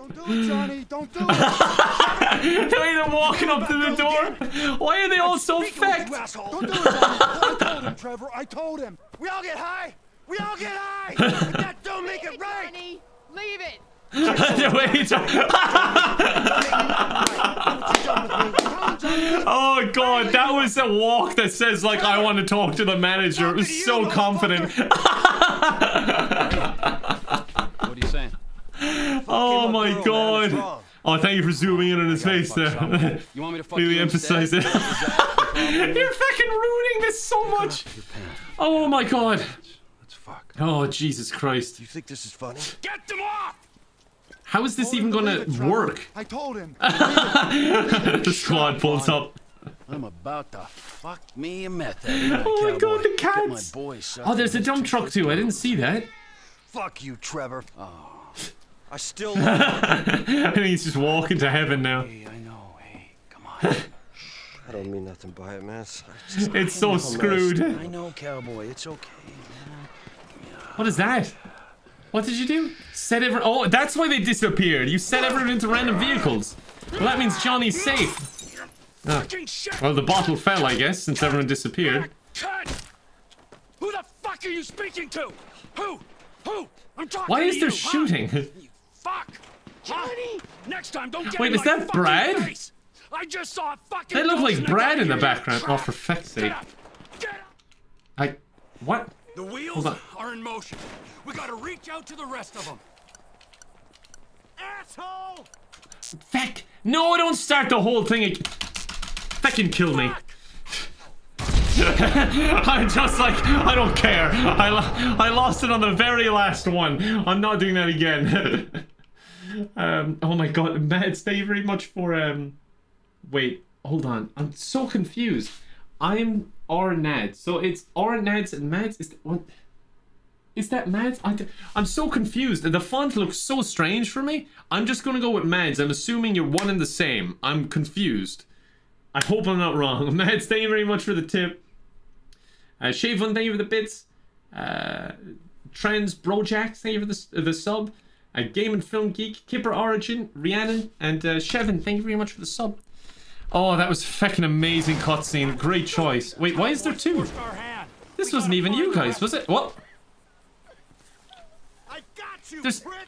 Don't do it, Johnny. Don't do it. They're either walking up to the door. Why are they all so fecked? Don't do it, Johnny. I told him, Trevor. I told him. We all get high. We all get high. But that don't make it right. Johnny, leave it. Oh, God. That was a walk that says, like, I want to talk to the manager. It was so confident. What are you saying? Oh my God! Oh, thank you for zooming in on his face there. You want me to really emphasize it? You're fucking ruining this so much. Oh my God! Oh Jesus Christ! You think this is funny? Get them off! How is this even gonna work? I told him. The squad pulls up. I'm about to fuck me a method. Oh my god, the cats! Oh, there's a dump truck too. I didn't see that. Fuck you, Trevor. Oh, I still. I think he's just walking to heaven now. Hey, I know. Hey, come on. I don't mean nothing by it, man. It's so screwed. I know, cowboy. It's okay. What is that? What did you do? Set everyone. Oh, that's why they disappeared. You set everyone into random vehicles. Well, that means Johnny's safe. Oh. Well, the bottle fell, I guess, since everyone disappeared. Who the fuck are you speaking to? Who? Who? I'm talking. Why is there shooting? Fuck, Johnny. Next time, don't get. Wait, is that Brad? I just saw a fucking. They look like Brad in the background. Oh, for fuck's sake! What? The wheels are in motion. We gotta reach out to the rest of them. Asshole! Feck! No, don't start the whole thing. Feckin' kill me. I'm just like, I don't care. I lost it on the very last one. I'm not doing that again. Oh my god, Mads, thank you very much for Wait, hold on. I'm so confused. I'm Arnads, so it's Arnads and Mads. Is that what? Is that Mads? I'm so confused. The font looks so strange for me. I'm just gonna go with Mads. I'm assuming you're one and the same. I'm confused. I hope I'm not wrong. Mads, thank you very much for the tip. Shavun, thank you for the bits. Trans Brojack, thank you for the sub. Game and Film Geek, Kipper Origin, Rhiannon, and Shevin, thank you very much for the sub. Oh, that was a fucking amazing cutscene. Great choice. Wait, why is there two? This wasn't even you guys, was it? What?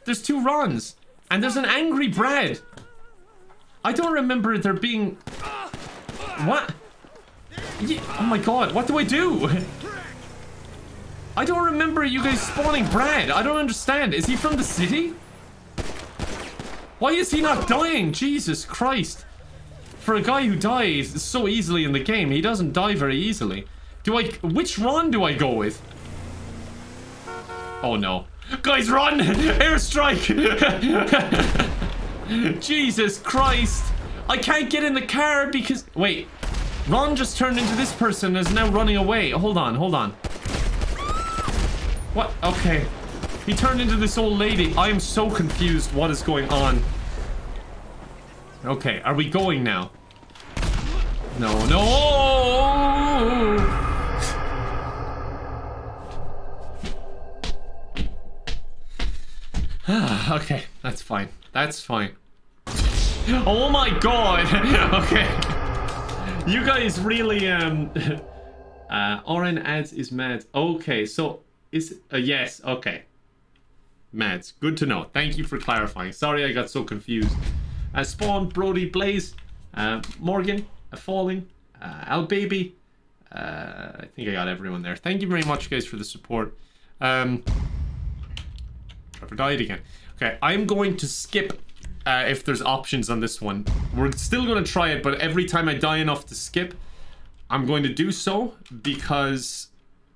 There's two Rons. And there's an angry Brad. I don't remember there being... What? Yeah. Oh my god, what do I do? I don't remember you guys spawning Brad. I don't understand. Is he from the city? Why is he not dying? Jesus Christ. For a guy who dies so easily in the game, he doesn't die very easily. Which Ron do I go with? Oh no. Guys, run! Airstrike! Jesus Christ! I can't get in the car because... Wait. Ron just turned into this person and is now running away. Hold on, hold on. What? Okay. He turned into this old lady. I am so confused what is going on. Okay, are we going now? No, no! Okay, that's fine. That's fine. Oh my god! Okay. You guys really, Oren Ads is mad. Okay, so is... yes, okay. Mads, good to know. Thank you for clarifying. Sorry I got so confused. Spawn, Brody, Blaze, Morgan, Falling, Al Baby. I think I got everyone there. Thank you very much, guys, for the support. Trevor died again. Okay, I'm going to skip if there's options on this one. We're still going to try it, but every time I die enough to skip, I'm going to do so because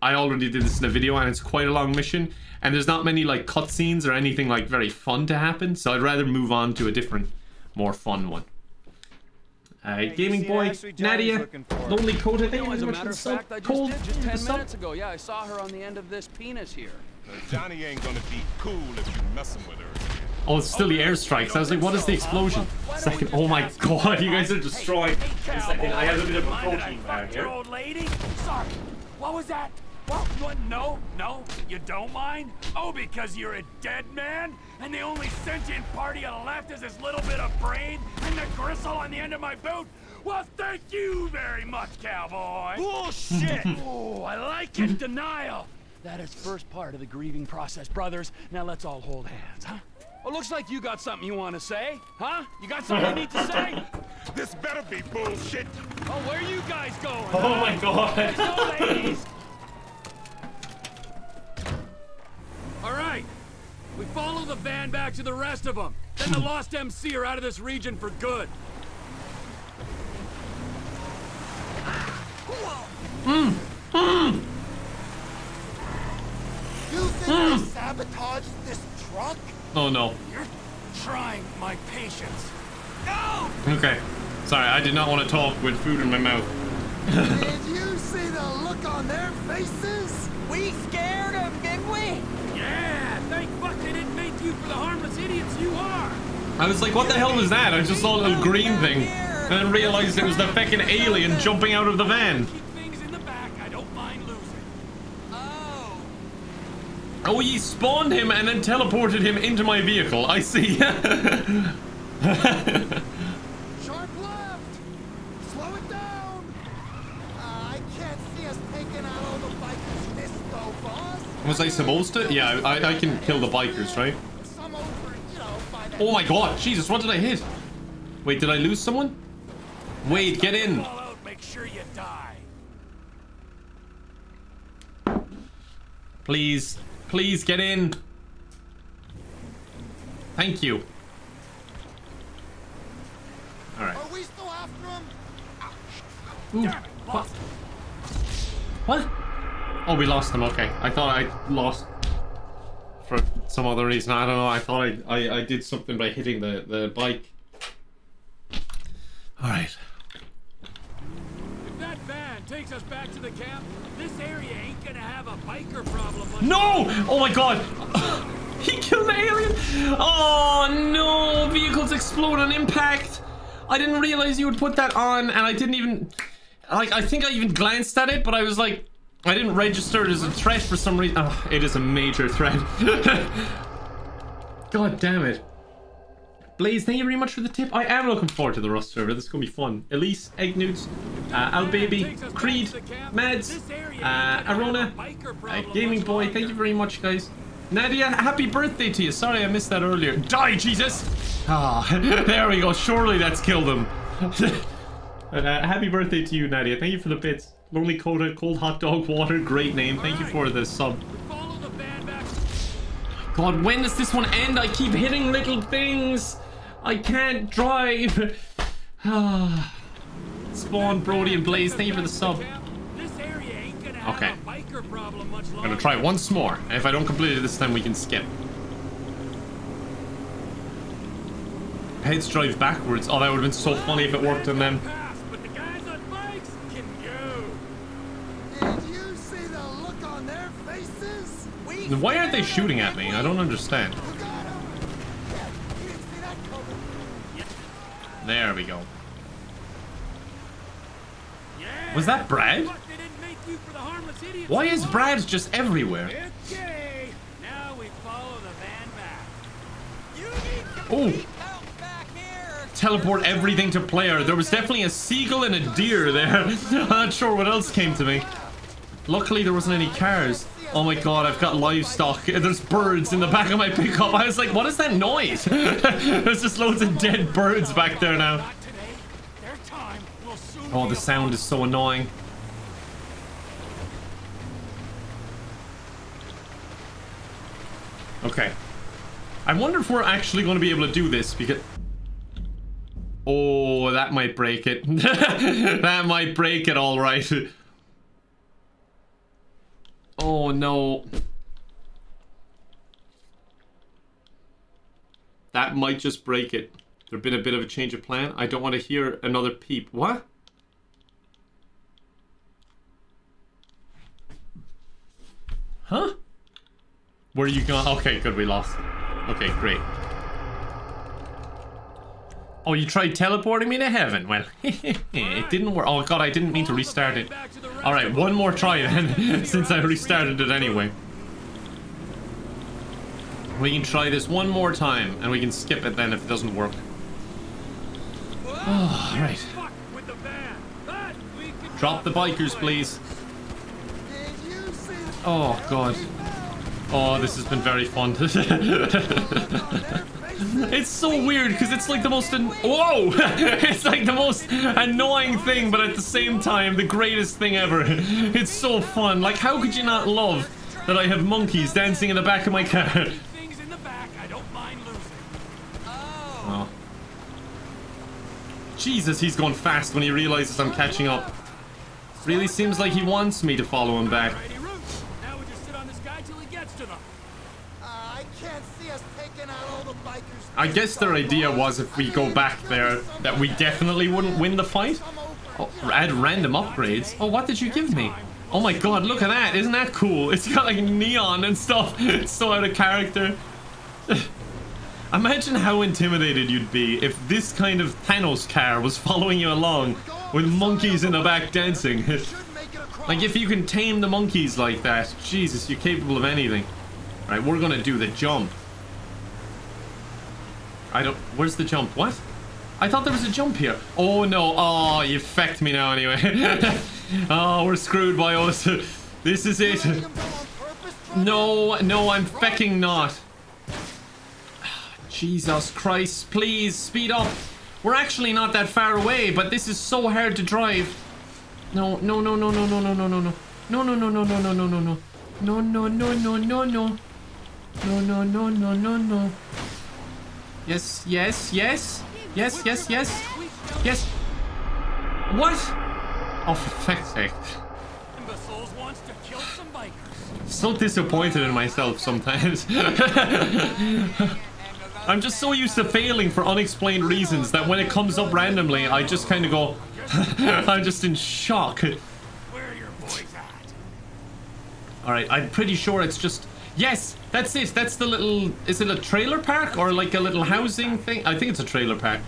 I already did this in a video and it's quite a long mission. And there's not many like cutscenes or anything like very fun to happen. So I'd rather move on to a different... more fun one. Gaming Boy, Nadia, Lonely Coda, thank you very much for the sub. Cold, just 10 minutes ago, yeah, I saw her on the end of this penis here. Johnny ain't gonna be cool if you messing with her. Oh, it's still the airstrikes. I was like, what is the explosion? Second, oh my god, you guys are destroyed. Second, I have a bit of a protein bar here. Old lady? Sorry, what was that? What? No, no, you don't mind? Oh, because you're a dead man? And the only sentient part of you left is this little bit of brain and the gristle on the end of my boot? Well, thank you very much, cowboy! Bullshit! Oh, I like it, denial! That is first part of the grieving process, brothers. Now let's all hold hands, huh? Well, looks like you got something you want to say, huh? You got something you need to say? This better be bullshit! Oh, where are you guys going? Oh my god! No, ladies! All right, we follow the van back to the rest of them. Then the lost MC are out of this region for good. You think I sabotaged this truck? Oh no. You're trying my patience. No! Okay. Sorry, I did not want to talk with food in my mouth. Did you see the look on their faces? We scared them, didn't we? Yeah, thank fuck they didn't make you for the harmless idiots you are. I was like, what the hell was that? I just saw a little green thing and then realized it was the fucking alien jumping out of the van. Oh, you spawned him and then teleported him into my vehicle. I see. Sharp left. Slow it down. I can't see us taking out all the bikers this though, boss. Was I supposed to? Yeah, I can kill the bikers, right? Some over, you know, by that. Oh my god, Jesus, what did I hit? Wait, did I lose someone? Wait, get in. Out, make sure you die. Please. Please get in. Thank you. All right. Are we still after him? Ooh, what? What? Oh, we lost them. Okay. I thought I lost for some other reason. I don't know. I thought I did something by hitting the bike. All right. If that van takes us back to the camp, this area ain't gonna have a biker problem. No! Oh my god! He killed the alien! Oh no! Vehicles explode on impact! I didn't realize you would put that on, and I didn't even... Like, I think I even glanced at it, but I was like... I didn't register it as a threat for some reason. Oh, it is a major threat. God damn it. Blaze, thank you very much for the tip. I am looking forward to the Rust server. This is gonna be fun. Elise, Egg Nudes, Albaby, Creed, Mads, Arona, Gaming Boy. Thank you very much, guys. Nadia, happy birthday to you. Sorry I missed that earlier. Die, Jesus! Ah, oh, there we go. Surely that's killed him. Happy birthday to you, Nadia. Thank you for the bits. Lonely Coda, Cold Hot Dog Water. Great name. Thank you for the sub. God, when does this one end? I keep hitting little things. I can't drive. Spawn, Brody, and Blaze, thank you for the sub. Okay. I'm gonna try once more. And if I don't complete it this time, we can skip. Heads drive backwards. Oh, that would have been so funny if it worked on them. Why aren't they shooting at me? I don't understand. There we go. Was that Brad? Why is Brad just everywhere? Oh! Teleport everything to player. There was definitely a seagull and a deer there. I'm not sure what else came to me. Luckily there wasn't any cars. Oh my god, I've got livestock. There's birds in the back of my pickup. I was like, what is that noise? There's just loads of dead birds back there now. Oh, the sound is so annoying. Okay. I wonder if we're actually going to be able to do this because... Oh, that might break it. That might break it, all right. Oh no. That might just break it. There's been a bit of a change of plan. I don't want to hear another peep. What? Huh? Where are you going? Okay, good, we lost. Okay, great. Oh, you tried teleporting me to heaven. Well, it didn't work. Oh god, I didn't mean to restart it. Alright, one more try then, since I restarted it anyway. We can try this one more time, and we can skip it then if it doesn't work. Oh, alright. Drop the bikers, please. Oh god. Oh, this has been very fun. It's so weird because it's like the most whoa! It's like the most annoying thing, but at the same time the greatest thing ever. It's so fun. Like, how could you not love that I have monkeys dancing in the back of my car? Oh. Jesus, he's gone fast when he realizes I'm catching up. Really seems like he wants me to follow him back. I guess their idea was if we go back there that we definitely wouldn't win the fight. Oh, add random upgrades. Oh, what did you give me? Oh my god, look at that. Isn't that cool? It's got like neon and stuff. It's so out of character. Imagine how intimidated you'd be if this kind of Thanos car was following you along with monkeys in the back dancing. Like, if you can tame the monkeys like that, Jesus, you're capable of anything. Alright, we're gonna do the jump. Where's the jump? What? I thought there was a jump here. Oh no. Oh, you fecked me now anyway. Oh, we're screwed by us. This is it. No, no, I'm fecking not. Jesus Christ, please speed up. We're actually not that far away, but this is so hard to drive. No, no, no, no, no, no, no, no, no, no. No, no, no, no, no, no, no, no, no. No, no, no, no, no, no. No, no, no, no, no, no. Yes, yes, yes. Yes, yes, yes. Yes. What? Oh, for fuck's sake. So disappointed in myself sometimes. I'm just so used to failing for unexplained reasons that when it comes up randomly, I just kind of go... I'm just in shock. Where are your boys at? Alright, I'm pretty sure it's just... Yes! That's it! That's the little... Is it a trailer park or like a little housing thing? I think it's a trailer park.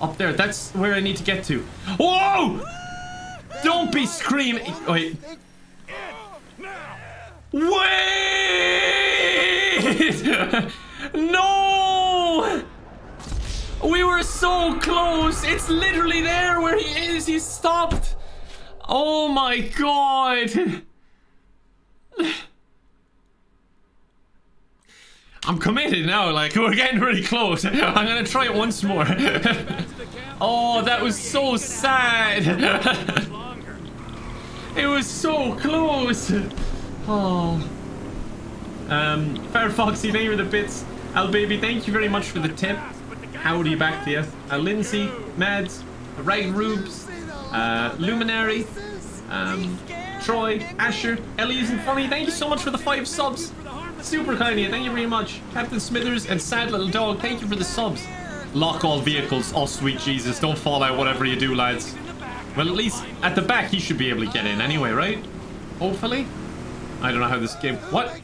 Up there. That's where I need to get to. Whoa! Don't be screaming! Wait. Wait! No! We were so close! It's literally there where he is! He stopped! Oh my god! I'm committed now, like, we're getting really close. I'm gonna try it once more. Oh, that was so sad! It was so close! Oh. Firefoxy, thank you for the bits. Al Baby, thank you very much for the tip. Howdy back to you. Lindsay, Mads, Ray Rubes, Luminary, Troy, Asher, Ellie Isn't Funny, thank you so much for the 5 subs. Super kind of you, thank you very much. Captain Smithers and Sad Little Dog, thank you for the subs. Lock all vehicles, oh sweet Jesus, don't fall out whatever you do, lads. Well, at least at the back he should be able to get in anyway, right? Hopefully? I don't know how this game... What?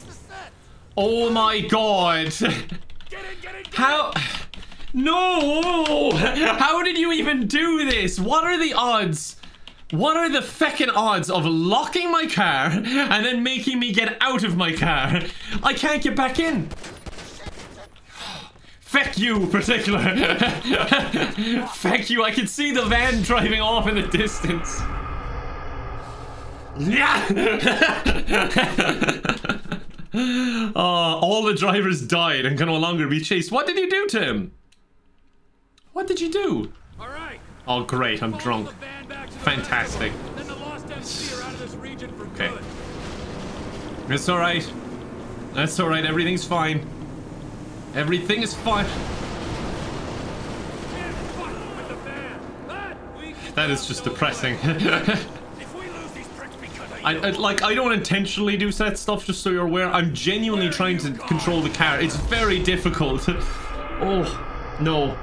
Oh my god! How? No! How did you even do this? What are the odds? What are the feckin' odds of locking my car and then making me get out of my car? I can't get back in. Feck you, particular. Feck you. I can see the van driving off in the distance. Yeah. All the drivers died and can no longer be chased. What did you do to him? What did you do? All right. Oh, great. I'm drunk. Fantastic. Okay. It's all right. That's all right. Everything's fine. Everything is fine. That is just depressing. I don't intentionally do that stuff, just so you're aware. I'm genuinely trying to control the car. It's very difficult. Oh, no.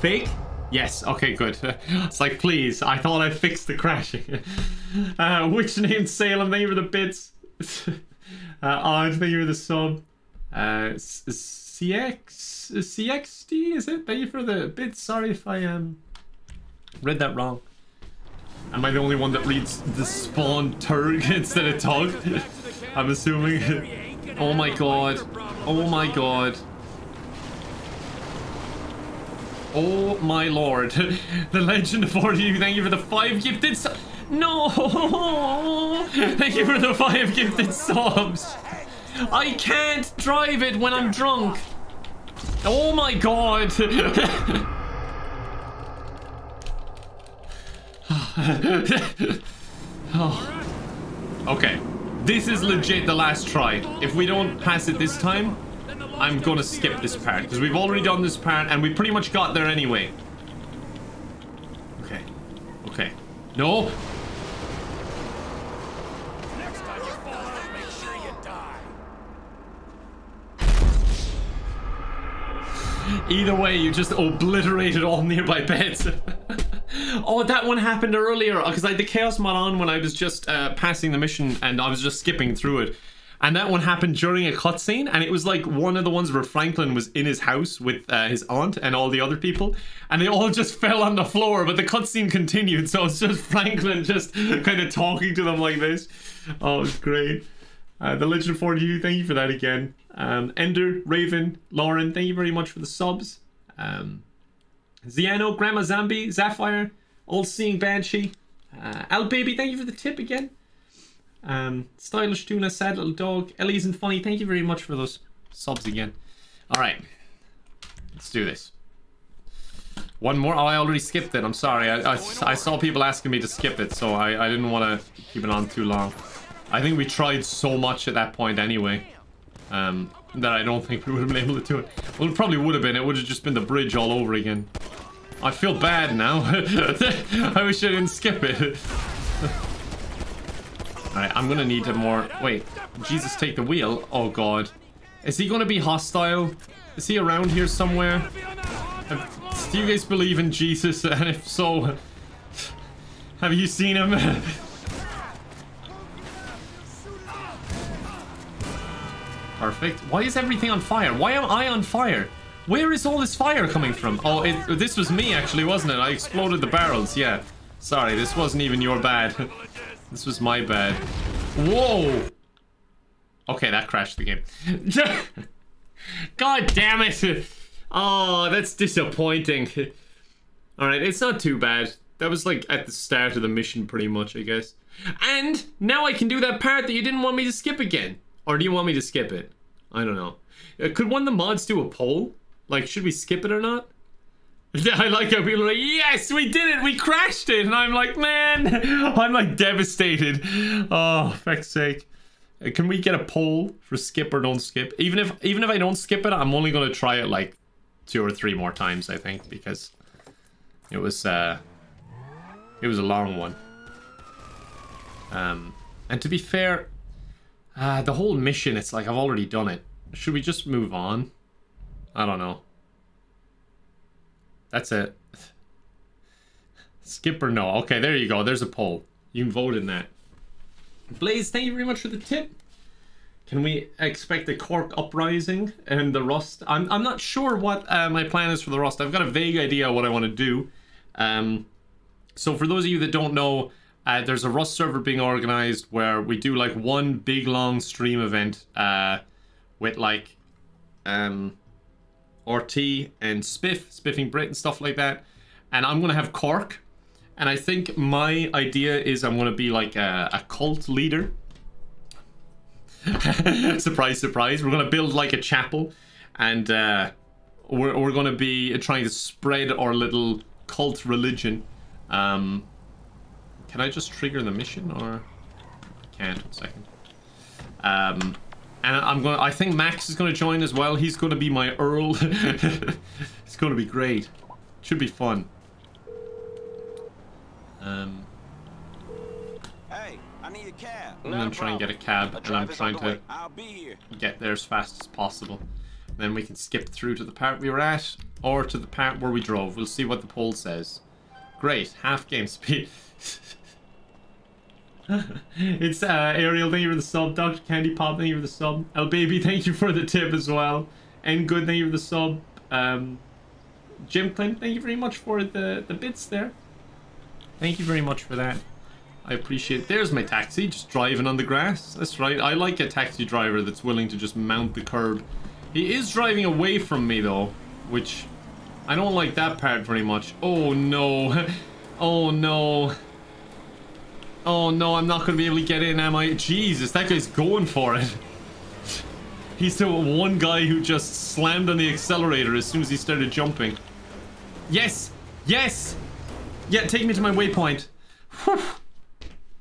Fake? Yes. Okay, good. It's like, please, I thought I fixed the crashing. Which named Salem? They were the bits. Odd, they were the sub. CXD, is it? Thank you for the bits. Sorry if I read that wrong. Am I the only one that reads the spawn turg instead of tog? I'm assuming. Oh my god. Oh my god. Oh my lord. The legend of 42, thank you for the 5 gifted subs. No! Thank you for the 5 gifted subs. I can't drive it when I'm drunk. Oh my god. Oh. Okay, this is legit the last try. If we don't pass it this time, I'm gonna skip this part, because we've already done this part and we pretty much got there anyway. Okay, okay. No. Next time you fall out, make sure you die. Either way, you just obliterated all nearby pets. Oh, that one happened earlier because I had the Chaos Mod on when I was just passing the mission and I was just skipping through it. And that one happened during a cutscene, and it was like one of the ones where Franklin was in his house with his aunt and all the other people, and they all just fell on the floor, but the cutscene continued, so it's just Franklin just kind of talking to them like this. Oh, it's great. The Legend 42, thank you for that again. Ender, Raven, Lauren, thank you very much for the subs. Ziano, Grandma Zombie, Sapphire, All Seeing Banshee, Al Baby, thank you for the tip again. Stylish Tuna, Sad Little Dog, Ellie's and Funny, thank you very much for those subs again. Alright, let's do this. One more. Oh, I already skipped it. I'm sorry. I saw people asking me to skip it, so I didn't want to keep it on too long. I think we tried so much at that point anyway that I don't think we would have been able to do it. Well, it probably would have been. It would have just been the bridge all over again. I feel bad now. I wish I didn't skip it. Alright, I'm gonna need a more... Wait, Jesus, take the wheel. Oh, God. Is he gonna be hostile? Is he around here somewhere? Do you guys believe in Jesus? And if so, have you seen him? Perfect. Why is everything on fire? Why am I on fire? Where is all this fire coming from? Oh, this was me, actually, wasn't it? I exploded the barrels, yeah. Sorry, this wasn't even your bad. This was my bad. Whoa! Okay, that crashed the game. God damn it! Oh, that's disappointing. Alright, it's not too bad. That was like at the start of the mission pretty much, I guess. And now I can do that part that you didn't want me to skip again. Or do you want me to skip it? I don't know. Could one of the mods do a poll? Like, should we skip it or not? I like how people are like, yes, we did it, we crashed it, and I'm like, man, I'm like devastated. Oh, for fuck's sake. Can we get a poll for skip or don't skip? Even if I don't skip it, I'm only gonna try it like 2 or 3 more times, I think, because it was a long one. And to be fair, the whole mission, it's like I've already done it. Should we just move on? I don't know. That's it. Skip or no? Okay, there you go. There's a poll. You can vote in that. Blaze, thank you very much for the tip. Can we expect a Cork uprising and the Rust? I'm not sure what my plan is for the Rust. I've got a vague idea what I want to do. So for those of you that don't know, there's a Rust server being organized where we do like one big long stream event with like... RT and Spiff, Spiffing Brit and stuff like that. And I'm going to have Cork. And I think my idea is I'm going to be like a cult leader. Surprise, surprise. We're going to build like a chapel. And we're going to be trying to spread our little cult religion. Can I just trigger the mission or... I can't, 1 second. And I think Max is going to join as well. He's going to be my Earl. It's going to be great. Should be fun. Hey, I need a cab. I'm going to try and get a cab. And I'm trying to get there as fast as possible. And then we can skip through to the part we were at. Or to the part where we drove. We'll see what the poll says. Great. Half game speed. It's Ariel, thank you for the sub. Dr. Candy Pop, thank you for the sub. El Baby, thank you for the tip as well. And Good, thank you for the sub. Jim Clint, thank you very much for the bits there. Thank you very much for that. I appreciate it. There's my taxi, just driving on the grass. That's right. I like a taxi driver that's willing to just mount the curb. He is driving away from me though, which I don't like that part very much. Oh no. Oh no. Oh no, I'm not going to be able to get in, am I? Jesus, that guy's going for it. He's the one guy who just slammed on the accelerator as soon as he started jumping. Yes! Yes! Yeah, take me to my waypoint. Whew.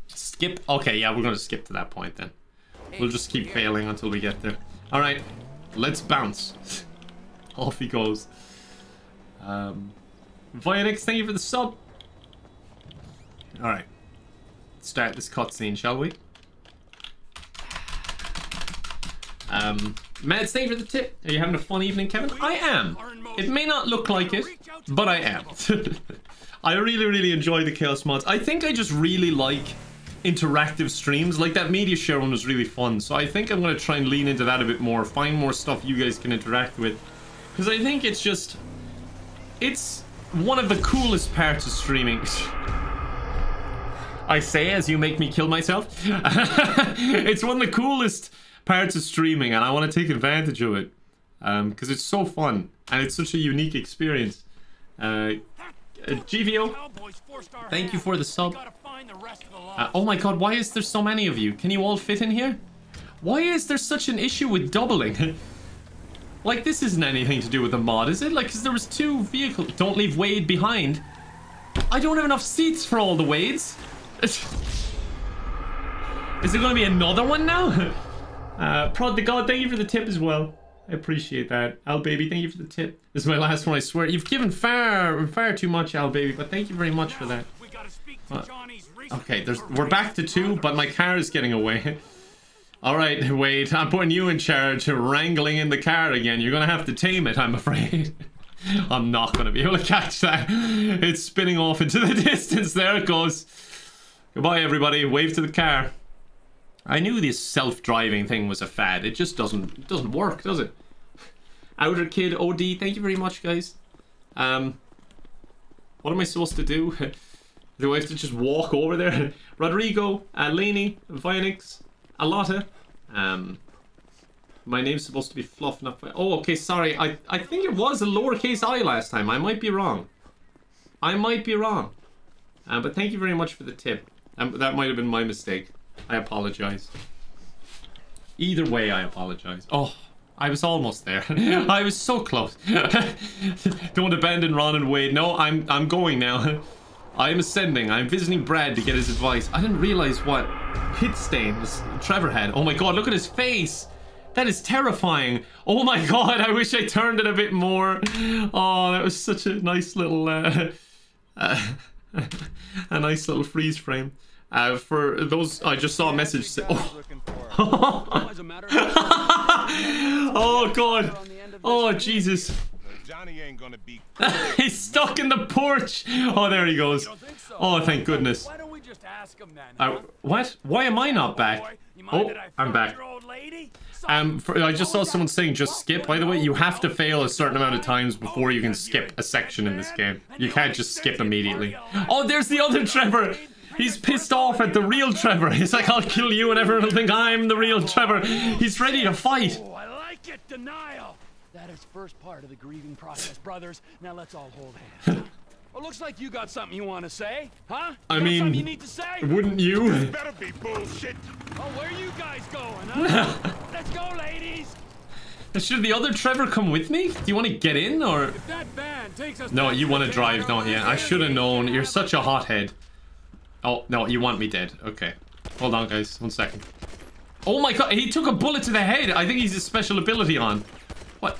Skip. Okay, yeah, we're going to skip to that point then. We'll just keep failing until we get there. Alright, let's bounce. Off he goes. Vianix, thank you for the sub. Alright. Start this cutscene, shall we? Mads, thank you for the tip. Are you having a fun evening, Kevin? I am. It may not look like it, but I am. I really, really enjoy the Chaos Mods. I think I just really like interactive streams. Like that media share one was really fun. So I think I'm going to try and lean into that a bit more. Find more stuff you guys can interact with. Because I think it's just... it's one of the coolest parts of streaming. I say as you make me kill myself. It's one of the coolest parts of streaming, and I want to take advantage of it. Because it's so fun, and it's such a unique experience. GVO, thank you for the sub. Oh my god, why is there so many of you? Can you all fit in here? Why is there such an issue with doubling? Like, this isn't anything to do with the mod, is it? Like, because there was two vehicles. Don't leave Wade behind. I don't have enough seats for all the Wades. Is there going to be another one now? Prod the God, thank you for the tip as well. I appreciate that. Al Baby, thank you for the tip. This is my last one, I swear. You've given far too much, Al Baby, but thank you very much for that. Okay, we're back to two, but my car is getting away. All right, Wade, I'm putting you in charge of wrangling in the car again. You're going to have to tame it, I'm afraid. I'm not going to be able to catch that. It's spinning off into the distance. There it goes. Goodbye, everybody. Wave to the car. I knew this self-driving thing was a fad. It just doesn't work, does it? Outer Kid OD, thank you very much, guys. What am I supposed to do? Do I have to just walk over there? Rodrigo, Laney, Vianix, Alotta. My name's supposed to be Fluff, not... oh, okay, sorry. I think it was a lowercase I last time. I might be wrong. I might be wrong. But thank you very much for the tip. That might have been my mistake. I apologize. Either way, I apologize. Oh, I was almost there. I was so close. Don't abandon Ron and Wade. No, I'm going now. I'm ascending. I'm visiting Brad to get his advice. I didn't realize what pit stains Trevor had. Oh my god, look at his face. That is terrifying. Oh my god, I wish I turned it a bit more. Oh, that was such a nice little... a nice little freeze frame. For those, I just saw a message say, oh. Oh god, oh Jesus, he's stuck in the porch. Oh, there he goes. Oh, thank goodness. What? Why am I not back? Oh, I'm back. I just saw someone saying just skip. By the way, you have to fail a certain amount of times before you can skip a section in this game. You can't just skip immediately. Oh, there's the other Trevor. He's pissed off at the real Trevor. He's like, I'll kill you and everyone will think I'm the real Trevor. He's ready to fight. Oh, I like it, denial. That is first part of the grieving process, brothers. Now let's all hold hands. Well, looks like you got something you want to say, huh? I mean, you need to say? Wouldn't you? This better be bullshit. Oh, where are you guys going, huh? Let's go, ladies. Should the other Trevor come with me? Do you want to get in or? If that band takes us no, you want to drive, don't you? I should have known. You're such a hothead. Oh, no, you want me dead. Okay. Hold on, guys. 1 second. Oh, my God. He took a bullet to the head. I think he's his special ability on. What?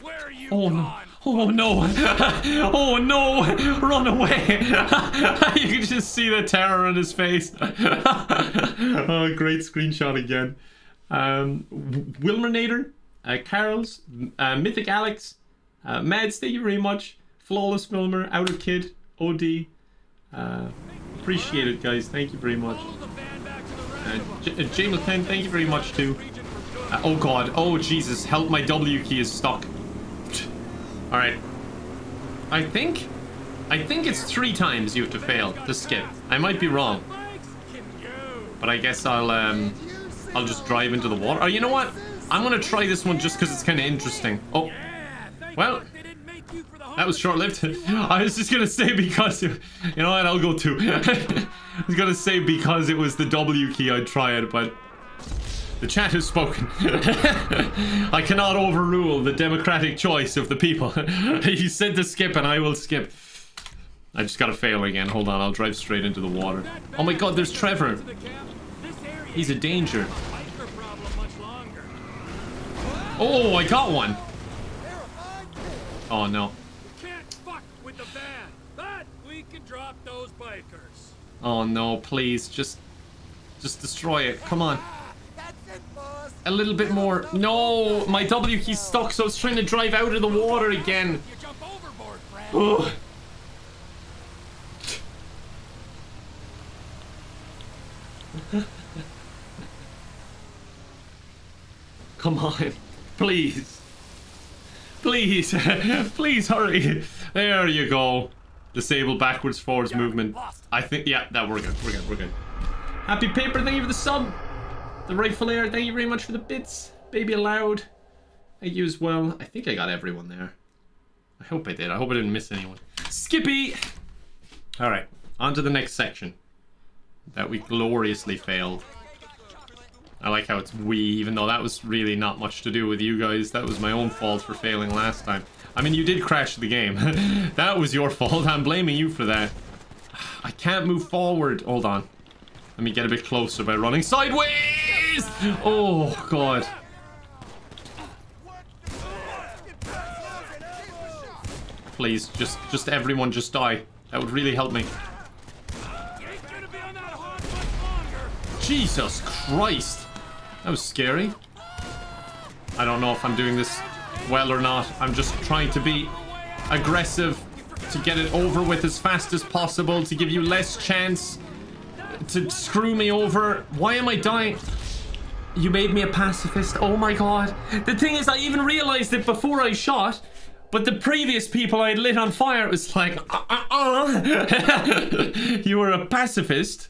Where are you oh, no. Oh, no. Oh, no. Run away. You can just see the terror on his face. Oh, great screenshot again. Wilmernator, Carols, Mythic Alex, Mads, thank you very much. Flawless Wilmer, Outer Kid, OD. Appreciate it, guys. Thank you very much. James Pen, thank you very much too. Oh god. Oh Jesus. Help! My W key is stuck. All right. I think it's 3 times you have to fail to skip. I might be wrong, but I guess I'll just drive into the water. Oh, you know what? I'm gonna try this one just because it's kind of interesting. Oh, well. That was short-lived. I was just gonna say because you know what, I'll go too. I was gonna say because it was the W key I'd try it, but the chat has spoken. I cannot overrule the democratic choice of the people. You said to skip and I will skip. I just gotta fail again. Hold on, I'll drive straight into the water. Oh my god, there's Trevor. He's a danger. Oh, I got one. Oh no. Drop those bikers. Oh no, please just destroy it. Come on. A little bit more. No, my W key's stuck, so I was trying to drive out of the water again. Ugh. Come on, please. Please, please hurry. There you go. Disable backwards, forwards movement. I think, yeah, that we're good. Happy Paper, thank you for the sub. The Rightful Heir, thank you very much for the bits. Baby Allowed, thank you as well. I think I got everyone there. I hope I did. I hope I didn't miss anyone. Skippy! Alright, on to the next section. That we gloriously failed. I like how it's we, even though that was really not much to do with you guys. That was my own fault for failing last time. I mean, you did crash the game. That was your fault. I'm blaming you for that. I can't move forward. Hold on. Let me get a bit closer by running sideways! Oh, God. Please, just everyone just die. That would really help me. Jesus Christ! That was scary. I don't know if I'm doing this well or not. I'm just trying to be aggressive to get it over with as fast as possible, to give you less chance to screw me over. Why am I dying? You made me a pacifist. Oh my God. The thing is, I even realized it before I shot. But the previous people I had lit on fire, it was like, You were a pacifist.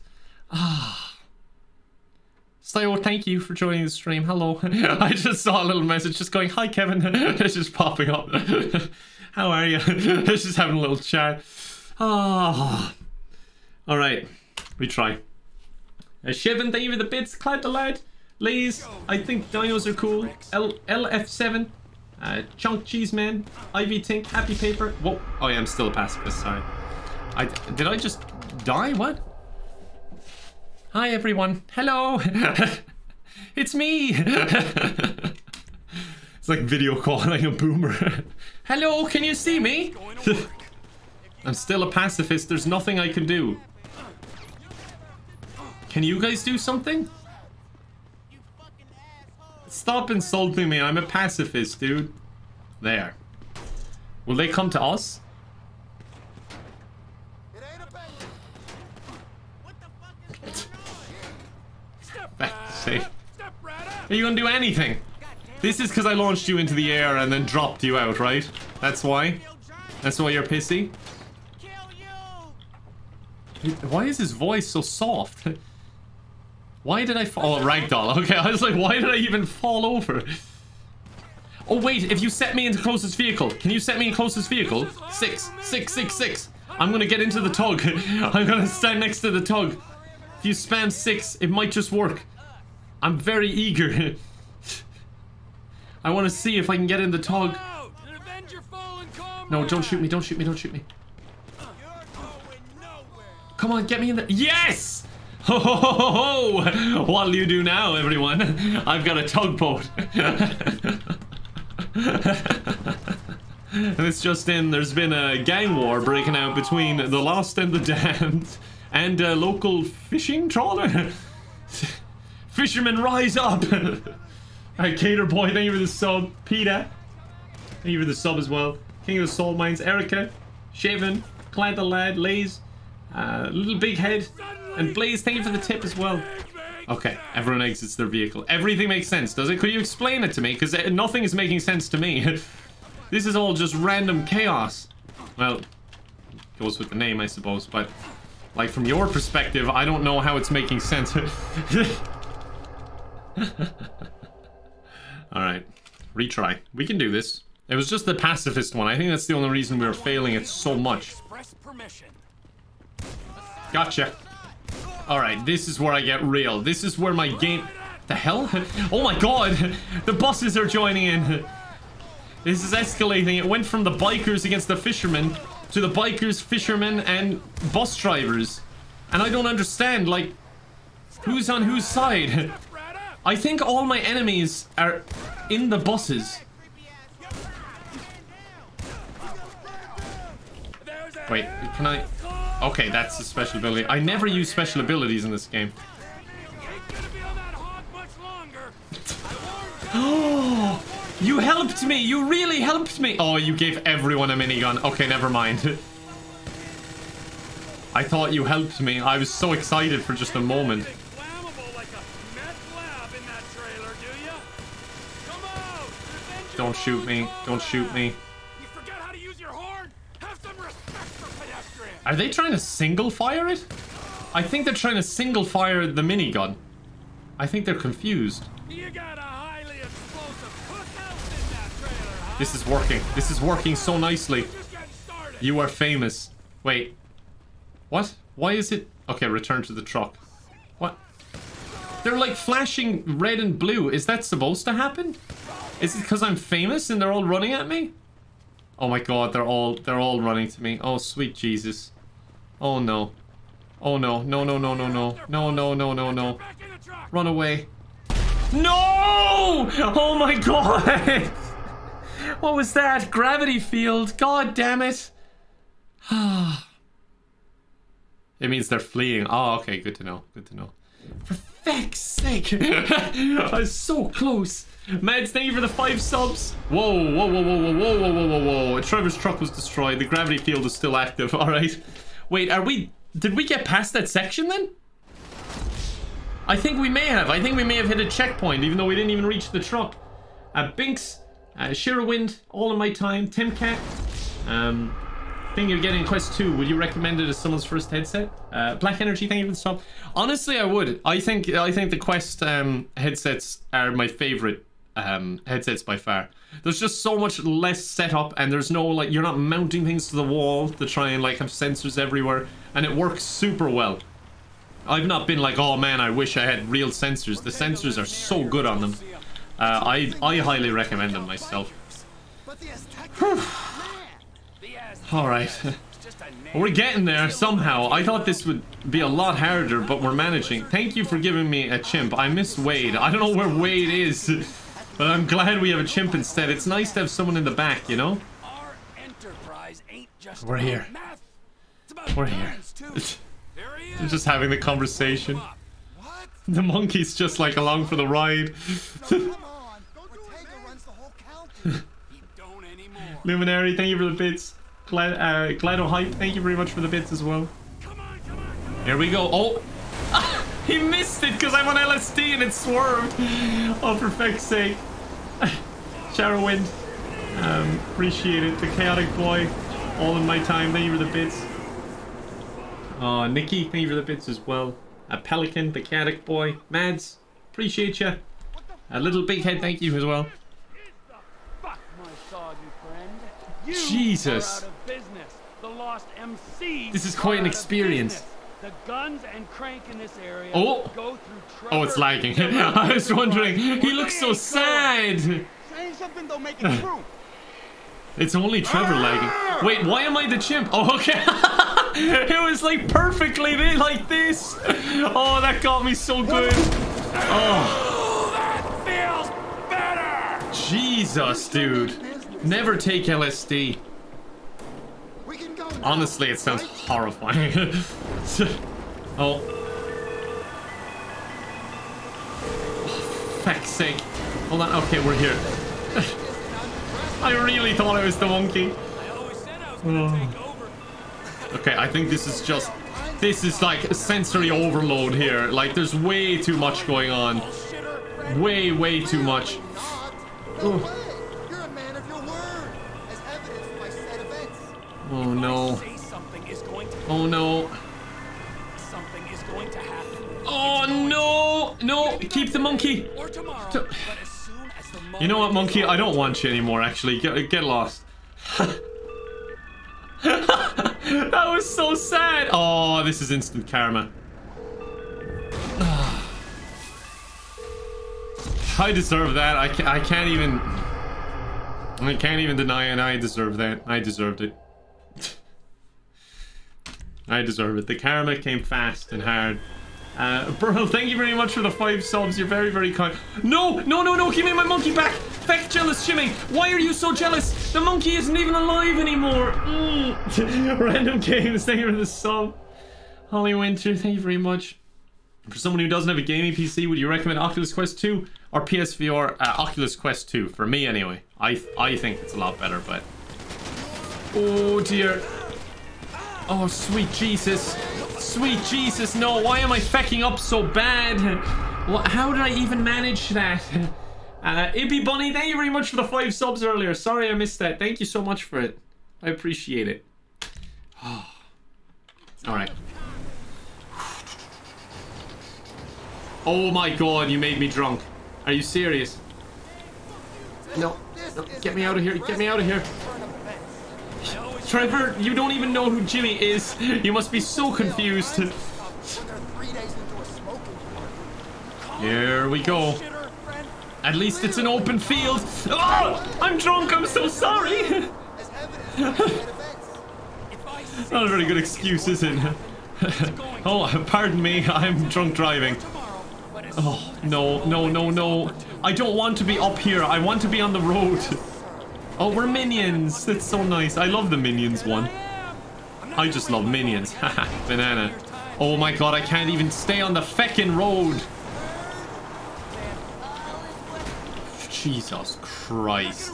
So, thank you for joining the stream. Hello. I just saw a little message just going, hi, Kevin. It's just popping up. How are you? It's just having a little chat. All right. We try. Shivan, thank you for the bits. Cloud the Lad. Lays, I think dinos are cool. LF7. Chunk Cheese Man, Ivy Tink, Happy Paper. Whoa, oh yeah, I'm still a pacifist, sorry. Did I just die? What? Hi everyone. Hello. It's me. It's like video calling a boomer. Hello, can you see me? I'm still a pacifist. There's nothing I can do. Can you guys do something? Stop insulting me. I'm a pacifist, dude. There. Will they come to us? It ain't a what the fuck is going on? Step right up. Are you gonna do anything? This is because I launched you into the air and then dropped you out, right? That's why. That's why you're pissy. Why is his voice so soft? Why did I fall? Oh, ragdoll. Okay, I was like, why did I even fall over? Oh, wait, if you set me into closest vehicle. Can you set me in closest vehicle? Six. I'm going to get into the tug. I'm going to stand next to the tug. If you spam 6, it might just work. I'm very eager. I want to see if I can get in the tug. No, don't shoot me. Don't shoot me. Come on, get me in the... Yes! Ho, ho, ho, ho, ho! What'll you do now, everyone? I've got a tugboat. And it's just in, there's been a gang war breaking out between the lost and the damned and a local fishing trawler. Fishermen rise up. Alright, Cater Boy, thank you for the sub. Peter, thank you for the sub as well. King of the Salt Mines, Erica, Shaven, Clyde the Lad, Lays, Little Big Head. And Blaze, thank you for the tip as well. Okay, everyone exits their vehicle. Everything makes sense, does it? Could you explain it to me? Because nothing is making sense to me. This is all just random chaos. Well, it goes with the name, I suppose. But, like, from your perspective, I don't know how it's making sense. Alright, retry. We can do this. It was just the pacifist one. I think that's the only reason we were failing it so much. Gotcha. Alright, this is where I get real. This is where my game... The hell? Oh my God! The buses are joining in! This is escalating. It went from the bikers against the fishermen to the bikers, fishermen, and bus drivers. And I don't understand, like... Who's on whose side? I think all my enemies are in the buses. Wait, can I... Okay, that's a special ability. I never use special abilities in this game. Oh, You helped me! You really helped me! Oh, you gave everyone a minigun. Okay, never mind. I thought you helped me. I was so excited for just a moment. Don't shoot me. Don't shoot me. You forget how to use your horn? Have some respect for pedestrians. Are they trying to single fire it? I think they're trying to single fire the minigun. I think they're confused. You got a highly explosive hook in that trailer, huh? This is working. This is working so nicely. You are famous. Wait. What? Why is it? Okay, return to the truck. What? They're like flashing red and blue. Is that supposed to happen? Is it because I'm famous and they're all running at me? Oh my god, they're all running to me. Oh sweet Jesus. Oh no. Oh no. No no no no no. No no no no no. Run away. No! Oh my god! What was that? Gravity field. God damn it. It means they're fleeing. Oh okay, good to know. Good to know. For feck's sake. I was so close. Mads, thank you for the 5 subs. Whoa, whoa, whoa, whoa, whoa, whoa, whoa, whoa, whoa, whoa. Trevor's truck was destroyed. The gravity field is still active. All right. Wait, did we get past that section then? I think we may have. I think we may have hit a checkpoint, even though we didn't even reach the truck. Binks, Sheerwind, All in My Time, Timcat. Thing you're getting in Quest 2, would you recommend it as someone's first headset? Black Energy, thank you for the sub. Honestly, I would. I think the Quest headsets are my favorite. Headsets by far. There's just so much less setup, and there's no like, you're not mounting things to the wall to try and like have sensors everywhere, and it works super well. I've not been like, oh man, I wish I had real sensors. The sensors are so good on them. I highly recommend them myself. All right, we're getting there somehow. I thought this would be a lot harder, but we're managing. Thank you for giving me a chimp. I miss Wade. I don't know where Wade is. But I'm glad we have a chimp instead. It's nice to have someone in the back, you know? Our enterprise ain't just we're here. Math. It's about we're here. I'm just having the conversation. What? The monkey's just like along for the ride. Luminary, thank you for the bits. Glado Hype, thank you very much for the bits as well. Come on, come on, come on. Here we go. Oh! He missed it because I'm on LSD and it swerved. Oh, for feck's sake. Shadowwind. Appreciate it. The Chaotic Boy. All in My Time. Thank you for the bits. Oh, Nikki. Thank you for the bits as well. Pelican. The Chaotic Boy. Mads. Appreciate you. Little Big Head. Thank you as well. Jesus. This is quite an experience. The guns and crank in this area go through. Oh, it's lagging. I was wondering. He looks so sad. Saying something don't make it true. It's only Trevor lagging. Wait, why am I the chimp? Oh, okay. It was like perfectly like this. Oh, that got me so good. Oh, that feels better. Jesus, dude. Never take LSD. Honestly, it sounds horrifying. Oh. Oh, feck's sake. Hold on. Okay, we're here. I really thought I was the monkey. Okay, I think this is just... This is like sensory overload here. Like, there's way too much going on. Way, way too much. Oh. Oh no. Oh no. Something is going to happen. Oh no. No, keep the monkey. You know what, monkey? I don't want you anymore, actually. Get lost. That was so sad. Oh, this is instant karma. I deserve that. I can't even deny it. I deserve that. I deserved it. I deserve it. The karma came fast and hard. Burl, thank you very much for the 5 subs. You're very, very kind. No, no, no, no. Give me my monkey back. Feck, jealous Jimmy. Why are you so jealous? The monkey isn't even alive anymore. Random Games, thank you for the sub. Holly Winter, thank you very much. For someone who doesn't have a gaming PC, would you recommend Oculus Quest 2? or PSVR Oculus Quest 2 for me anyway. I think it's a lot better, but oh dear. Oh sweet Jesus. Sweet Jesus, no, why am I fecking up so bad? How did I even manage that? Ibby Bunny, thank you very much for the 5 subs earlier. Sorry I missed that. Thank you so much for it. I appreciate it. Oh. Alright. Oh my god, you made me drunk. Are you serious? No. No. Get me out of here. Get me out of here. Trevor, you don't even know who Jimmy is. You must be so confused. Here we go. At least it's an open field. Oh, I'm drunk. I'm so sorry. Not a very good excuse, is it? Oh, pardon me. I'm drunk driving. Oh, no, no, no, no. I don't want to be up here. I want to be on the road. Oh, we're minions. That's so nice. I love the minions one. I just love minions. Haha, banana. Oh my god, I can't even stay on the feckin' road. Jesus Christ.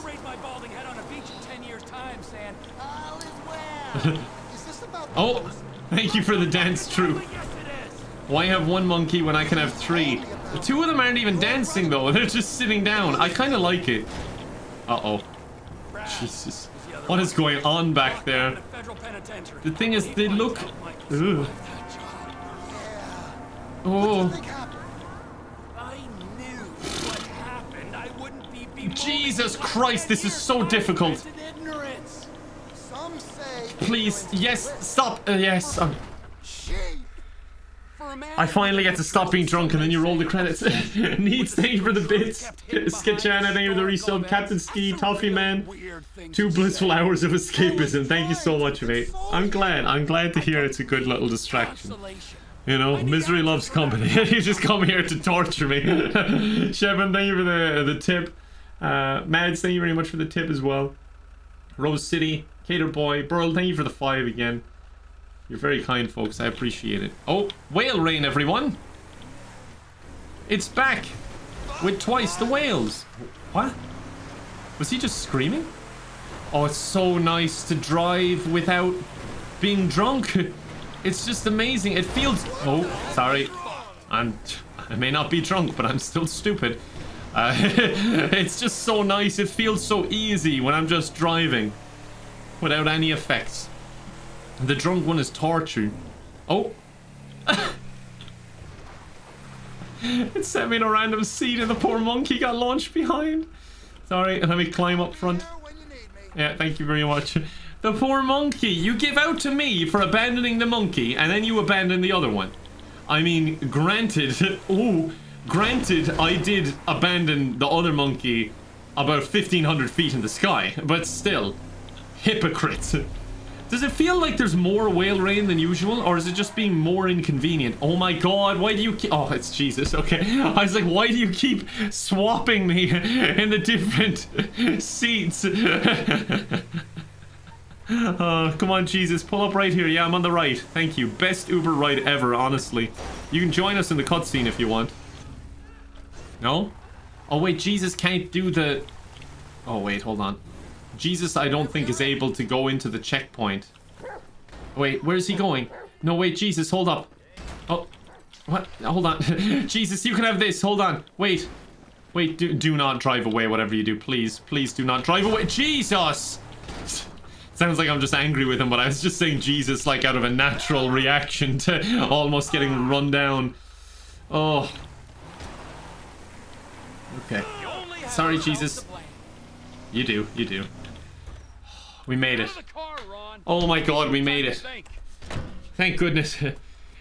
Oh, thank you for the dance troupe. Why have one monkey when I can have 3? The 2 of them aren't even dancing though. They're just sitting down. I kind of like it. Uh-oh. Jesus. What is going on back there? The thing is, they look... Ugh. Oh. Jesus Christ, this is so difficult. Please, yes, stop. Yes. I finally get to stop being drunk and then you roll the credits. Needs, thank you for the bits. Sketchana, thank you for the resub. Captain Ski, Toffee Man. 2 blissful hours of escapism. Thank you so much, mate. I'm glad to hear it's a good little distraction. You know, misery loves company. You just come here to torture me. Shevin, thank you for the tip. Mads, thank you very much for the tip as well. Rose City, Cater Boy, Burl, thank you for the 5 again. You're very kind, folks. I appreciate it. Oh, whale rain, everyone. It's back with twice the whales. What? Was he just screaming? Oh, it's so nice to drive without being drunk. It's just amazing. It feels... Oh, sorry. I may not be drunk, but I'm still stupid. It's just so nice. It feels so easy when I'm just driving without any effects. The drunk one is torture. Oh. It set me in a random seat and the poor monkey got launched behind. Sorry, and let me climb up front. Yeah, thank you very much. The poor monkey. You give out to me for abandoning the monkey and then you abandon the other one. I mean, granted. Oh, granted, I did abandon the other monkey about 1,500 feet in the sky, but still. Hypocrites. Does it feel like there's more whale rain than usual, or is it just being more inconvenient? Oh my god, why do you keep... Oh, it's Jesus, okay. I was like, why do you keep swapping me in the different seats? Oh, come on, Jesus, pull up right here. Yeah, I'm on the right. Thank you. Best Uber ride ever, honestly. You can join us in the cutscene if you want. No? Oh, wait, Jesus can't do the... Oh, wait, hold on. Jesus, I don't think, is able to go into the checkpoint. Wait, where's he going? No, wait, Jesus, hold up. Oh, what? Hold on. Jesus, you can have this. Hold on. Wait. Wait, do not drive away, whatever you do. Please, please do not drive away. Jesus! Sounds like I'm just angry with him, but I was just saying Jesus, like, out of a natural reaction to almost getting run down. Oh. Okay. Sorry, Jesus. You do, you do. We made it. Oh my god, we made it. Thank goodness.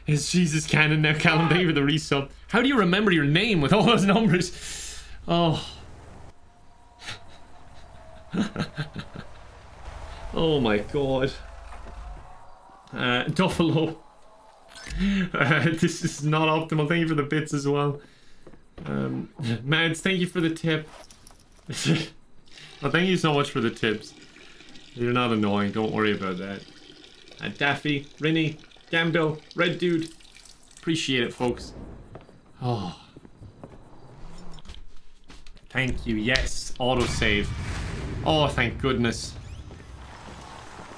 It's Jesus Cannon now. Callum, thank you for the resub. How do you remember your name with all those numbers? Oh. Oh my god. Duffalo. This is not optimal. Thank you for the bits as well. Mads, thank you for the tip. Well, thank you so much for the tips. You're not annoying. Don't worry about that. Daffy, Rinny, Gamdo, Red Dude. Appreciate it, folks. Oh. Thank you. Yes. Autosave. Oh, thank goodness.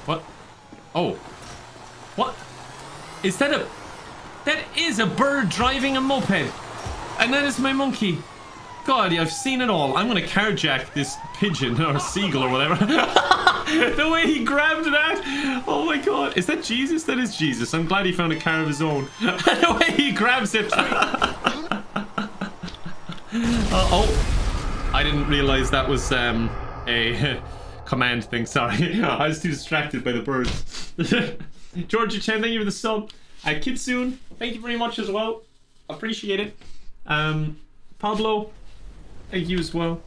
What? Oh. What? Is that a... That is a bird driving a moped. And that is my monkey. God, I've seen it all. I'm going to carjack this pigeon or seagull or whatever. The way he grabbed that. Oh my God. Is that Jesus? That is Jesus. I'm glad he found a car of his own. The way he grabs it. Oh. I didn't realize that was a command thing. Sorry. I was too distracted by the birds. Georgia Chen, thank you for the sub. Kitsun, thank you very much as well. Appreciate it. Pablo, thank you as well.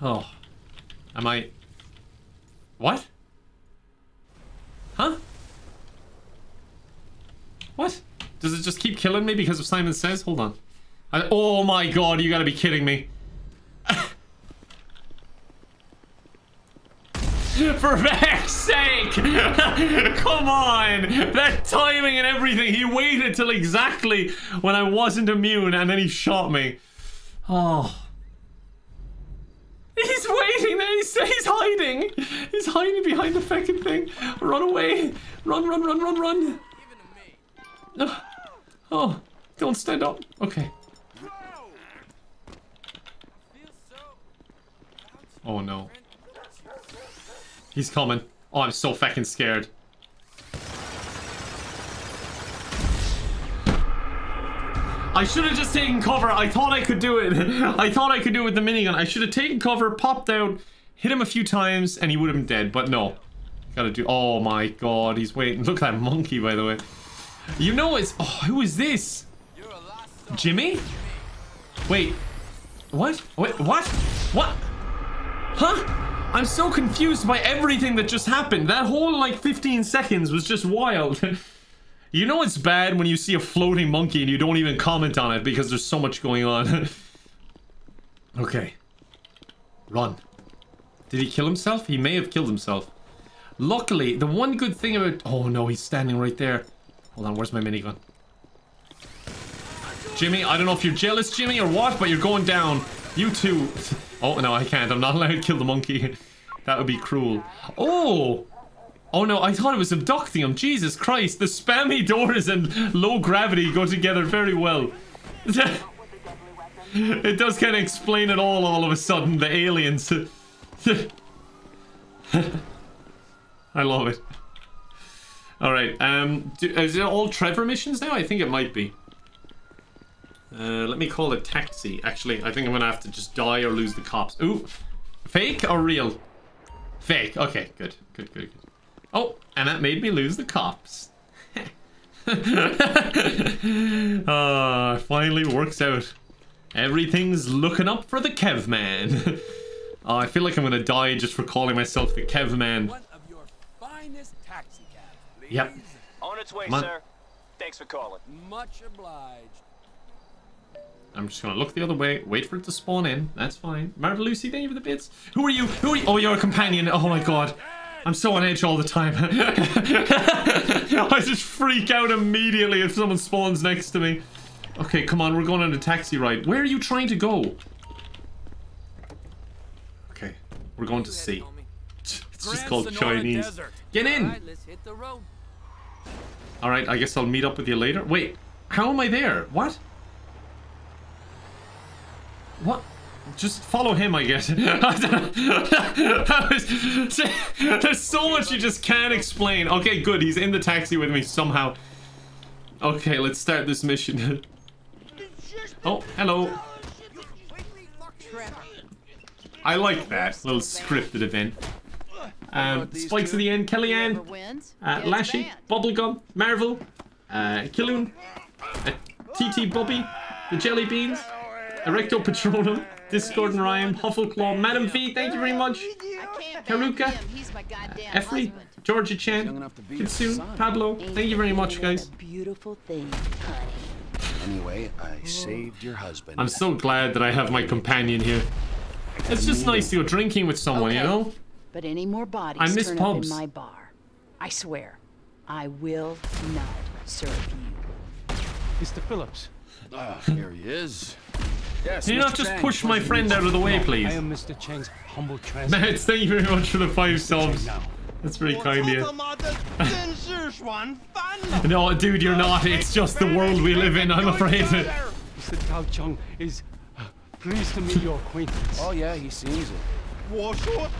Oh, am I... What? Huh? What? Does it just keep killing me because of Simon Says? Hold on. Oh my God, you gotta be kidding me. For heck's sake! Come on! That timing and everything! He waited till exactly when I wasn't immune and then he shot me. Oh. He's waiting there! He's hiding! He's hiding behind the fucking thing! Run away! Run, run, run, run, run! Oh, don't stand up. Okay. Oh no. He's coming. Oh, I'm so fucking scared. I should have just taken cover. I thought I could do it. I thought I could do it with the minigun. I should have taken cover, popped out, hit him a few times, and he would have been dead. But no. Gotta do... Oh my God, he's waiting. Look at that monkey, by the way. You know it's... Oh, who is this? Jimmy? Wait. What? Wait, what? What? Huh? I'm so confused by everything that just happened. That whole, like, 15 seconds was just wild. You know it's bad when you see a floating monkey and you don't even comment on it because there's so much going on. Okay. Run. Did he kill himself? He may have killed himself. Luckily, the one good thing about... Oh, no, he's standing right there. Hold on, where's my minigun? Jimmy, I don't know if you're jealous, Jimmy, or what, but you're going down. You too. Oh, no, I can't. I'm not allowed to kill the monkey. That would be cruel. Oh! Oh, no, I thought it was abducting him. Jesus Christ, the spammy doors and low gravity go together very well. It does kind of explain it all of a sudden, the aliens. I love it. All right, is it all Trevor missions now? I think it might be. Let me call a taxi. Actually, I think I'm gonna have to just die or lose the cops. Ooh. Fake or real? Fake. Okay, good. Good, good, good. Oh, and that made me lose the cops. Finally works out. Everything's looking up for the Kevman. Oh, I feel like I'm gonna die just for calling myself the Kevman. One of your finest taxi cabs, please. Yep. On its way, sir. Thanks for calling. Much obliged. I'm just gonna look the other way, wait for it to spawn in. That's fine. Marvel Lucy, thank you for the bits. Who are you? Who are you? Oh, you're a companion. Oh my God. I'm so on edge all the time. I just freak out immediately if someone spawns next to me. Okay, come on. We're going on a taxi ride. Where are you trying to go? Okay. We're going to sea. It's just called Chinese. Get in. All right. I guess I'll meet up with you later. Wait. How am I there? What? What? Just follow him, I guess. There's so much you just can't explain. Okay, good. He's in the taxi with me somehow. Okay, let's start this mission. Oh, hello. I like that little scripted event. Spikes at the end. Kellyanne. Lashy. Bubblegum. Marvel. Killoon. TT Bobby. The Jelly Beans. Erecto Patronum, Discord and Ryan, Huffleclaw, Madam V, thank you very much. Karuka, Efri, Georgia Chen, Kitsun, Pablo, thank you very much, guys. Beautiful thing. Anyway, I saved your husband. I'm so glad that I have my companion here. It's just nice to go drinking with someone, you know. But any more bodies I miss pubs. In my bar. I swear, I will not serve you. Mr. Phillips. Ah, here he is. Yes, Can you not just push my friend out of the way, please? I am Mr. Chang's humble translator. Mads, thank you very much for the 5 subs. That's very kind of you. No, dude, you're not. It's just the world we live in, I'm afraid. Mr. Cao Chong is pleased to meet your acquaintance. Oh, yeah, he sees it. God. What the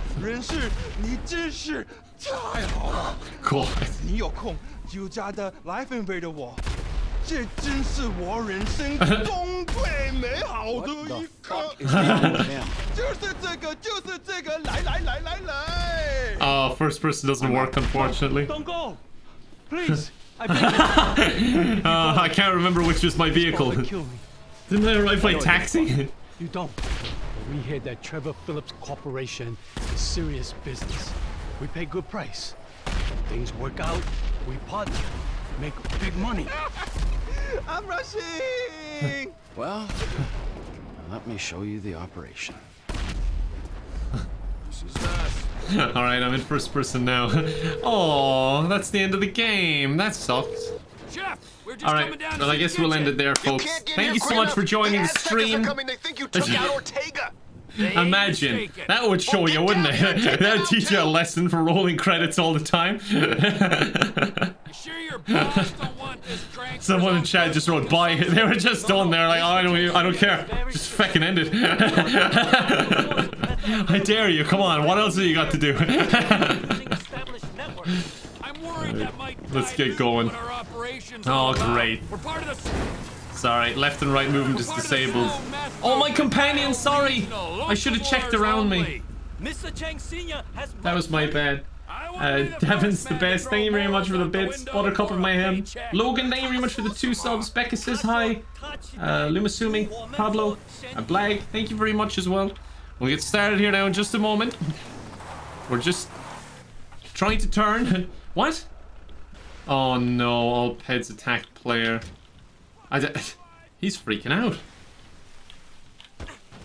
fuck is that? Oh, first person doesn't work, unfortunately. Don't go! Please! I can't remember which was my vehicle. Didn't I arrive by taxi? You don't. We hear that Trevor Phillips Corporation is serious business. We pay good price. If things work out, we partner. Make big money. I'm rushing. Well, let me show you the operation. This is us. All right, I'm in first person now. Oh, that's the end of the game. That sucks. Chef, we're just coming down. Well, I guess we'll end it there, folks. Thank you so much for joining the stream. They think you took out Ortega. Imagine that would show you, wouldn't it? That would teach you a lesson for rolling credits all the time. Someone in chat just wrote "bye." They were just done there, like, oh, I don't care. Just fucking end it. I dare you. Come on. What else have you got to do? Let's get going. Oh, great. Sorry, left and right movement is disabled. Oh, my companion, sorry! I should have checked around me. That was my bad. Devin's the best. Thank you very much for the bits. Buttercup of Mayhem. Logan, thank you very much for the 2 subs. Becca says hi. Lumasumi, Pablo, and Blag, thank you very much as well. We'll get started here now in just a moment. We're just trying to turn. What? Oh no, all pets attacked player. He's freaking out.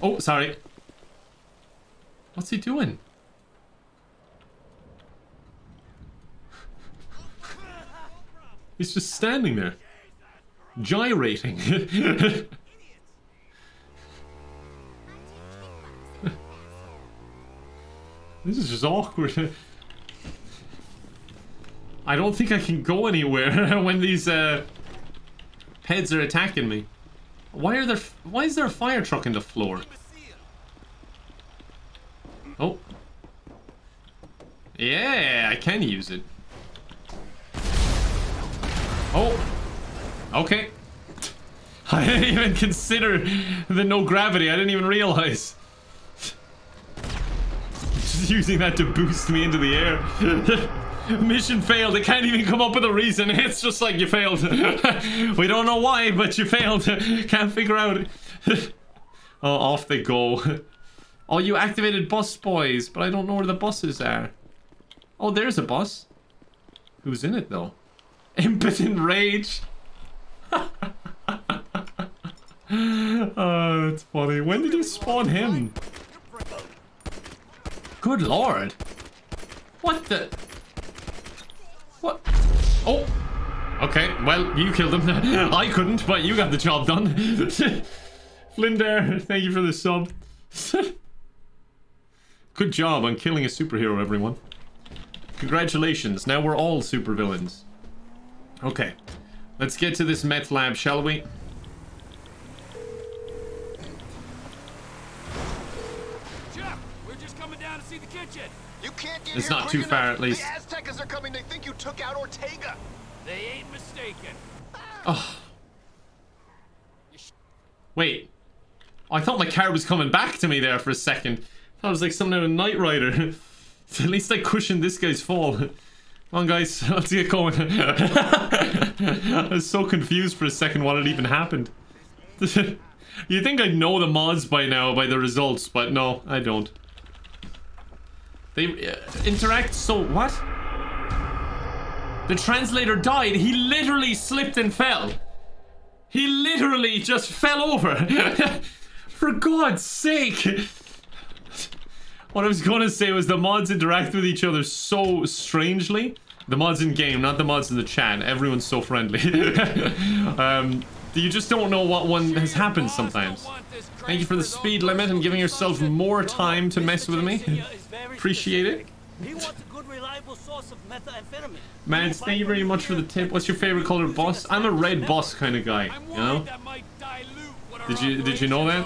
Oh, sorry. What's he doing? He's just standing there, gyrating. This is just awkward. I don't think I can go anywhere when these Heads are attacking me. Why is there a fire truck in the floor? Oh. Yeah, I can use it. Oh. Okay. I didn't even consider the no gravity. I didn't even realize. Just using that to boost me into the air. Mission failed. They can't even come up with a reason. It's just like, you failed. We don't know why, but you failed. Can't figure out. Oh, off they go. Oh, you activated bus boys, but I don't know where the buses are. Oh, there's a bus. Who's in it, though? Impotent rage. Oh, that's funny. When did you spawn him? Good lord. What the... What? Oh, okay. Well, you killed him. I couldn't, but you got the job done. Flinder, thank you for the sub. Good job on killing a superhero, everyone. Congratulations. Now we're all supervillains. Okay, let's get to this meth lab, shall we? Jeff, we're just coming down to see the kitchen. You can't get it's not too far, at least. The Aztecas are coming. They think you took out Ortega. They ain't mistaken. Oh. Wait. Oh, I thought my car was coming back to me there for a second. I thought it was like something out of Knight Rider. At least I cushioned this guy's fall. Come on, guys. Let's get going. I was so confused for a second what had even happened. You'd think I'd know the mods by now by the results, but no, I don't. They interact so... What? The translator died. He literally slipped and fell. He literally just fell over. For God's sake. What I was going to say was the mods interact with each other so strangely. The mods in game, not the mods in the chat. Everyone's so friendly. You just don't know what one has happened sometimes. Thank you for the speed limit and giving yourself more time to mess with me. Appreciate it. Mads, thank you very much for the tip. What's your favorite color boss? I'm a red boss kind of guy, you know? Did you know that?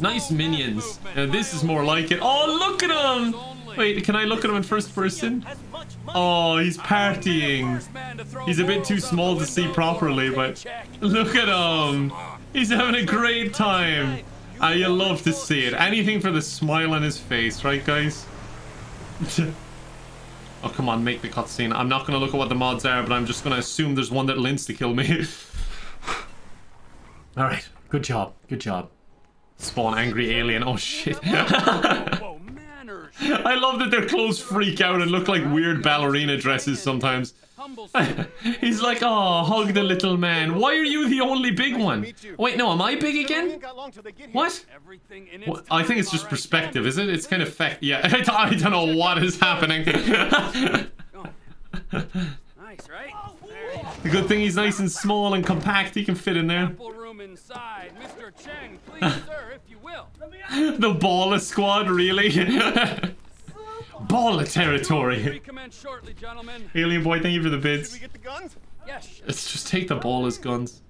Nice minions. Now this is more like it. Oh, look at him! Wait, can I look at him in first person? Oh, he's partying. He's a bit too small to see properly, but look at him. He's having a great time. You love to see it. Anything for the smile on his face, right, guys? Oh, come on, make the cutscene. I'm not going to look at what the mods are, but I'm just going to assume there's one that Linz to kill me. All right, good job, good job. Spawn angry alien. Oh shit. I love that their clothes freak out and look like weird ballerina dresses sometimes. He's like, oh, hug the little man. Why are you the only big one? Wait, no, am I big again? What? Well, I think it's just perspective, is it? It's kind of fact. Yeah, I don't know what is happening. Nice, right? The good thing he's nice and small and compact. He can fit in there. Inside, Mr. Cheng, please, sir, if you will. The baller squad, really? Baller territory. Shortly, Alien boy, thank you for the bids. Should we get the guns? Yes. Let's just take the ballers' guns.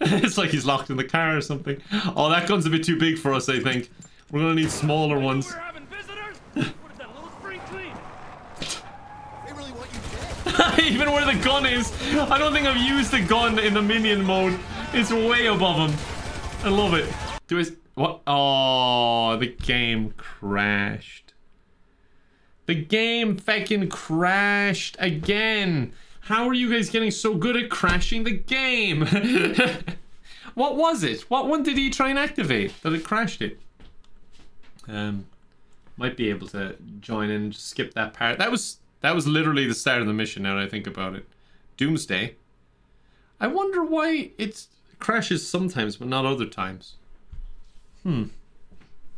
It's like he's locked in the car or something. Oh, that gun's a bit too big for us, I think. We're gonna need smaller ones. We're having visitors? What is that little spring clean? They really want you dead. Even where the gun is, I don't think I've used the gun in the minion mode. It's way above him. I love it. Do his... What? Oh, the game crashed. The game fucking crashed again. How are you guys getting so good at crashing the game? What was it? What one did he try and activate that it crashed it? Might be able to join in and just skip that part. That was literally the start of the mission now that I think about it. Doomsday. I wonder why it's... crashes sometimes but not other times.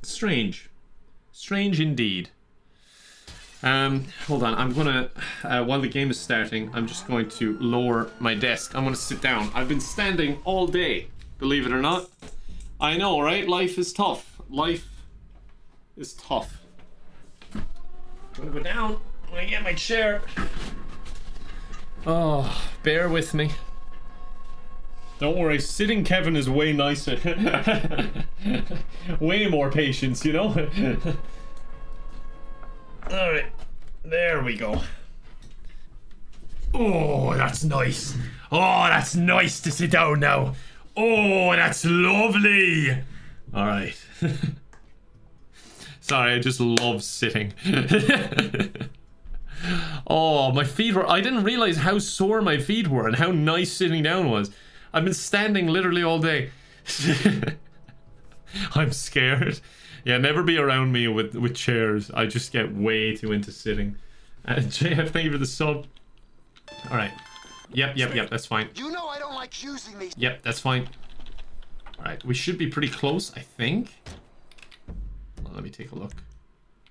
Strange. Strange indeed. Hold on, I'm gonna while the game is starting, I'm just going to lower my desk. I'm gonna sit down. I've been standing all day, believe it or not. I know, right? Life is tough. Life is tough. I'm gonna go down. I'm gonna get my chair. Oh, bear with me. Don't worry, sitting Kevin is way nicer. Way more patience, you know? Alright, there we go. Oh, that's nice. Oh, that's nice to sit down now. Oh, that's lovely. Alright. Sorry, I just love sitting. Oh, my feet were... I didn't realize how sore my feet were and how nice sitting down was. I've been standing literally all day. I'm scared. Yeah, never be around me with chairs. I just get way too into sitting. JF, thank you for the sub. All right. Yep, that's fine. You know I don't like choosing these. Yep, that's fine. All right, we should be pretty close, I think. Well, let me take a look.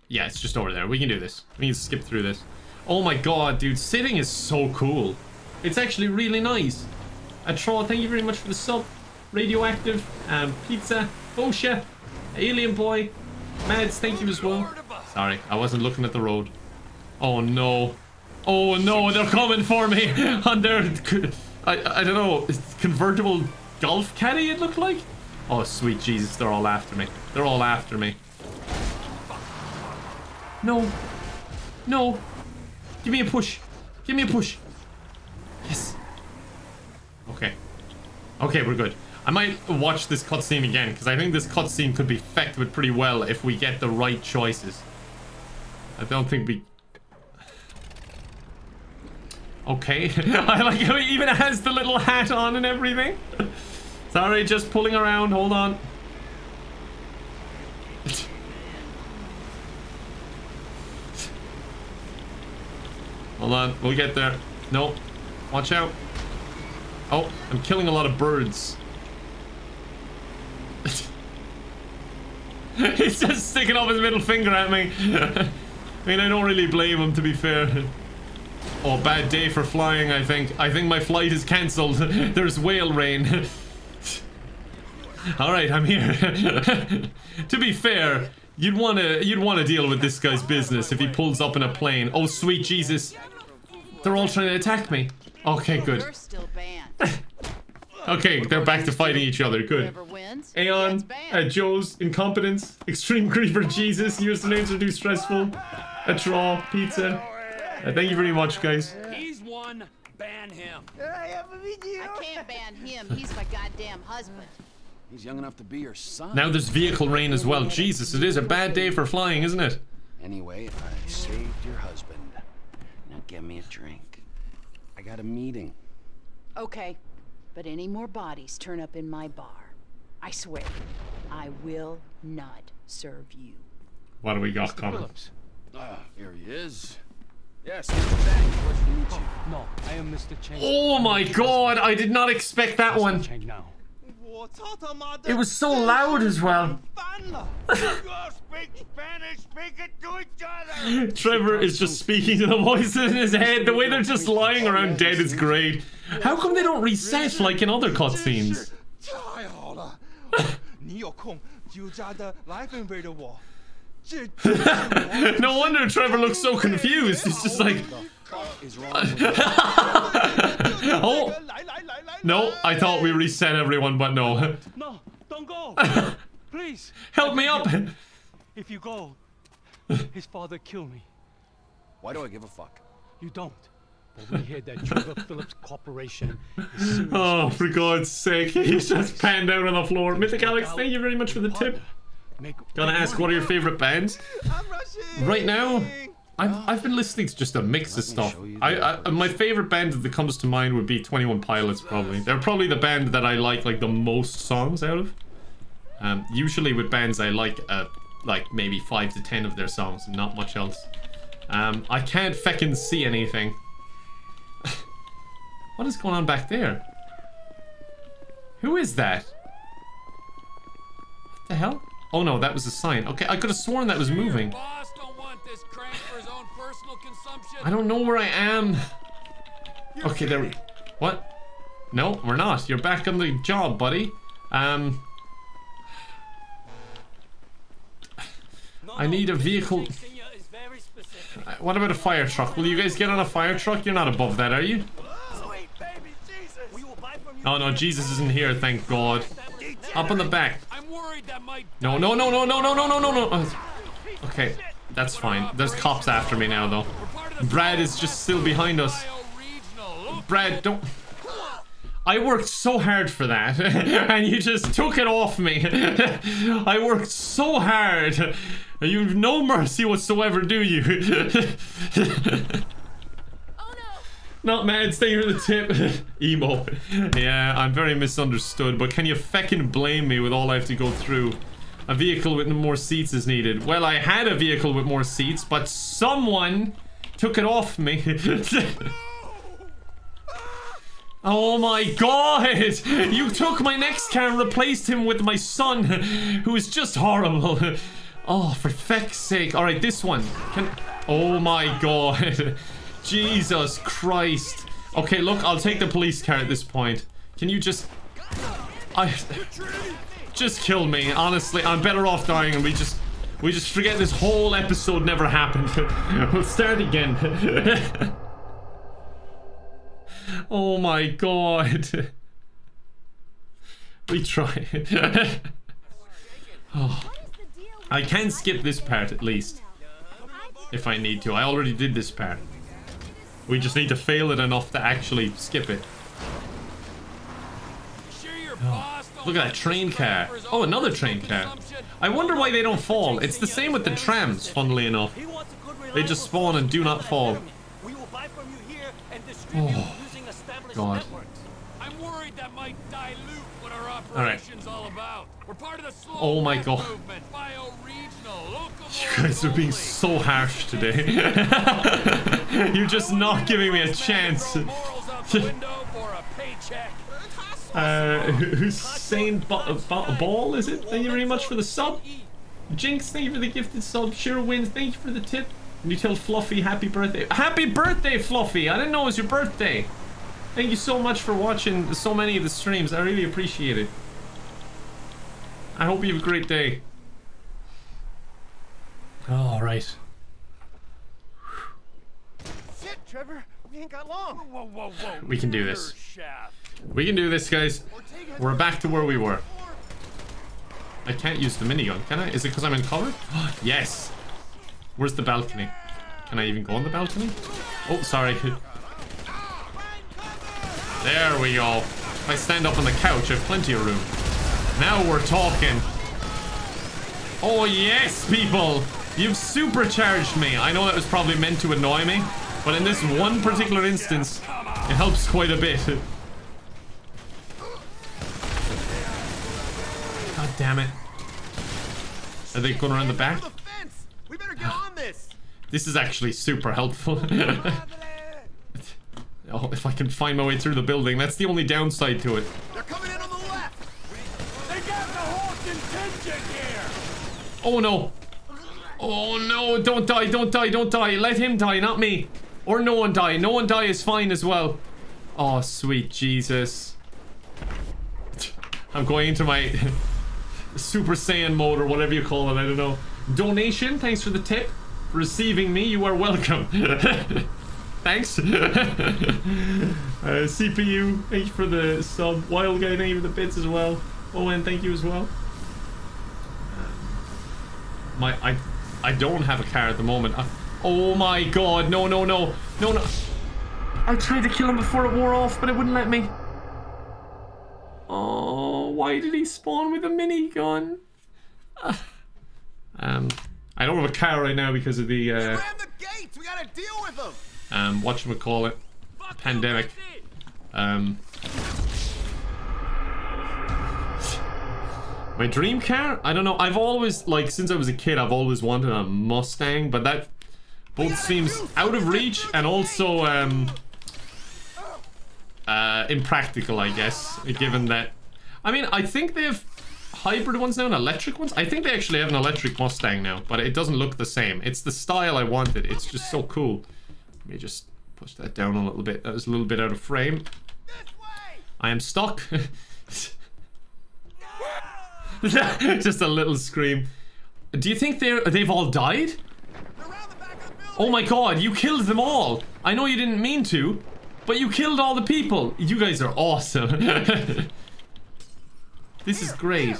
Yeah, it's just over there. We can do this. We need to skip through this. Oh my God, dude, sitting is so cool. It's actually really nice. A troll, thank you very much for the sub. Radioactive, Pizza, Bosha, Alien Boy, Mads, thank you as well. Sorry, I wasn't looking at the road. Oh no. Oh no, they're coming for me on their, I don't know, convertible golf caddy it looked like? Oh sweet Jesus, they're all after me. They're all after me. No. No. Give me a push. Give me a push. Yes. Okay. Okay, we're good. I might watch this cutscene again, because I think this cutscene could be fecked with pretty well if we get the right choices. I don't think we... Okay. I like how he even has the little hat on and everything. Sorry, just pulling around. Hold on. Hold on. We'll get there. No. Watch out. Oh, I'm killing a lot of birds. He's just sticking off his middle finger at me. I mean, I don't really blame him, to be fair. Oh, bad day for flying, I think. I think my flight is cancelled. There's whale rain. Alright, I'm here. To be fair, you'd wanna deal with this guy's business if he pulls up in a plane. Oh, sweet Jesus. They're all trying to attack me. Okay, good. Okay, they're back to fighting each other. Good. Aeon, Joe's, Incompetence, Extreme Creeper, Jesus, usernames are too stressful. A Draw, Pizza. Thank you very much, guys. He's one. Ban him. I can't ban him. He's my goddamn husband. He's young enough to be your son. Now there's vehicle rain as well. Jesus, it is a bad day for flying, isn't it? Anyway, I saved your husband. Now get me a drink. I got a meeting. Okay. But any more bodies turn up in my bar, I swear, I will not serve you. What do we got, Collins? Ah, here he is. Yes, Mr. Bang, pleasure to meet you. Oh, no, I am Mr. Change. Oh my God, I did not expect that one. It was so loud as well. Trevor is just speaking to the voices in his head. The way they're just lying around dead is great. How come they don't reset like in other cutscenes? No wonder Trevor looks so confused. He's just like... Oh. No, I thought we reset everyone, but no. No, don't go. Please. Help me up. If you go, his father killed me. Why do I give a fuck? You don't. But we hear that Trevor Phillips Corporation is serious. Oh, for God's sake. He's just panned out on the floor. Mythic Alex, thank you very much for the tip. Gonna ask, what are your favorite bands? Right now, I've been listening to just a mix of stuff. My favorite band that comes to mind would be 21 Pilots, probably. They're probably the band that I like the most songs out of. Usually with bands, I like maybe 5 to 10 of their songs and not much else. I can't feckin' see anything. What is going on back there? Who is that? What the hell? Oh no, that was a sign. Okay, I could have sworn that was moving. I don't know where I am. Okay, there we... What? No, we're not. You're back on the job, buddy. I need a vehicle. What about a fire truck? Will you guys get on a fire truck? You're not above that, are you? Oh no, Jesus isn't here, thank God. Up on the back. No, no, no, no, no, no, no, no, no, no. Okay. That's fine. There's cops after me now, though. Brad is just still behind us. Brad, don't... I worked so hard for that, and you just took it off me. I worked so hard. You've no mercy whatsoever, do you? Not mad, stay here with the tip. Emo. Yeah, I'm very misunderstood, but can you feckin' blame me with all I have to go through? A vehicle with more seats is needed. Well, I had a vehicle with more seats, but someone took it off me. Oh my God! You took my next car and replaced him with my son, who is just horrible. Oh, for feck's sake. Alright, this one. Oh my God. Jesus Christ. Okay, look, I'll take the police car at this point. Can you just... Just kill me, honestly. I'm better off dying, and we just forget this whole episode never happened. We'll start again. Oh my God. We try. Oh. I can skip this part at least, if I need to. I already did this part. We just need to fail it enough to actually skip it. Oh. Look at that train car. Oh, another train car. I wonder why they don't fall. It's the same with the trams, funnily enough. They just spawn and do not fall. Oh, God. Alright. Oh my God. You guys are being so harsh today. You're just not giving me a chance. Hussein Ball, is it? Thank you very much for the sub. Jinx, thank you for the gifted sub. Sure Wins, thank you for the tip. Can you tell Fluffy happy birthday? Happy birthday, Fluffy! I didn't know it was your birthday. Thank you so much for watching so many of the streams. I really appreciate it. I hope you have a great day. All right. Shit, Trevor, we ain't got long. Whoa, whoa, whoa. We can do this. We can do this, guys. We're back to where we were. I can't use the minigun, can I? Is it because I'm in cover? Yes. Where's the balcony? Can I even go on the balcony? Oh, sorry. There we go. If I stand up on the couch, I have plenty of room. Now we're talking. Oh, yes, people. You've supercharged me. I know that was probably meant to annoy me, but in this one particular instance, it helps quite a bit. God damn it. Are they going around the back? We better get on this. This is actually super helpful. Oh, if I can find my way through the building, that's the only downside to it. They're coming in on the left. They got the whole contingent here. Oh no. Oh no, don't die, don't die, don't die. Let him die, not me. Or no one die. No one die is fine as well. Oh, sweet Jesus. I'm going into my Super Saiyan mode or whatever you call it, I don't know. Donation, thanks for the tip. Receiving me, you are welcome. Thanks. CPU, thank you for the sub. Wild Guy, thank you for the bits as well. Owen, thank you as well. I don't have a car at the moment. Oh my god, no, no, no. No, no. I tried to kill him before it wore off, but it wouldn't let me. Oh, why did he spawn with a minigun? I don't have a car right now because of the they ran the gates. We gotta deal with them. Whatchamacallit, pandemic. My dream car? I don't know. I've always, like, since I was a kid, I've always wanted a Mustang, but that both seems out of reach and also impractical, I guess, given that. I mean, I think they've hybrid ones now and electric ones. I think they actually have an electric Mustang now, but it doesn't look the same. It's the style I wanted. It's just so cool. Let me just push that down a little bit. That was a little bit out of frame. I am stuck. Just a little scream. Do you think they've all died? Oh my god, you killed them all. I know you didn't mean to, but you killed all the people. You guys are awesome. This is great.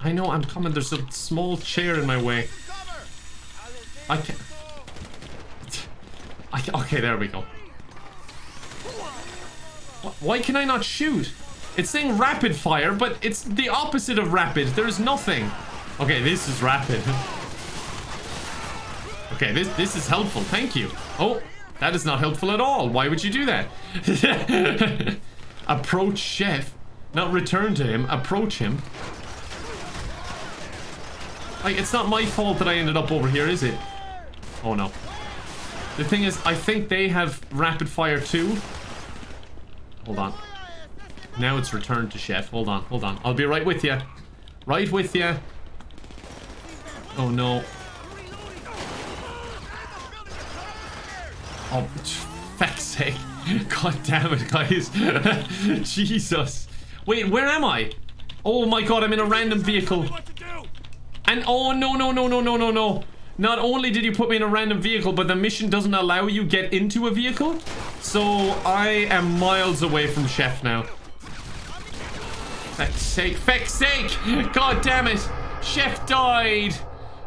I know, I'm coming. There's a small chair in my way. I can't. Okay, there we go. Why can I not shoot? It's saying rapid fire, but it's the opposite of rapid. There's nothing. Okay, this is rapid. Okay, this is helpful. Thank you. Oh, that is not helpful at all. Why would you do that? Approach chef. Not return to him, approach him. Like, it's not my fault that I ended up over here, is it? Oh no. The thing is, I think they have rapid fire too. Hold on. Now it's return to chef. Hold on, hold on. I'll be right with you. Right with you. Oh no. Oh, feck's sake. God damn it, guys. Jesus. Wait, where am I? Oh my god, I'm in a random vehicle. And oh no, no, no, no, no, no, no. Not only did you put me in a random vehicle, but the mission doesn't allow you get into a vehicle. So I am miles away from chef now. Feck's sake, feck's sake. God damn it. Chef died.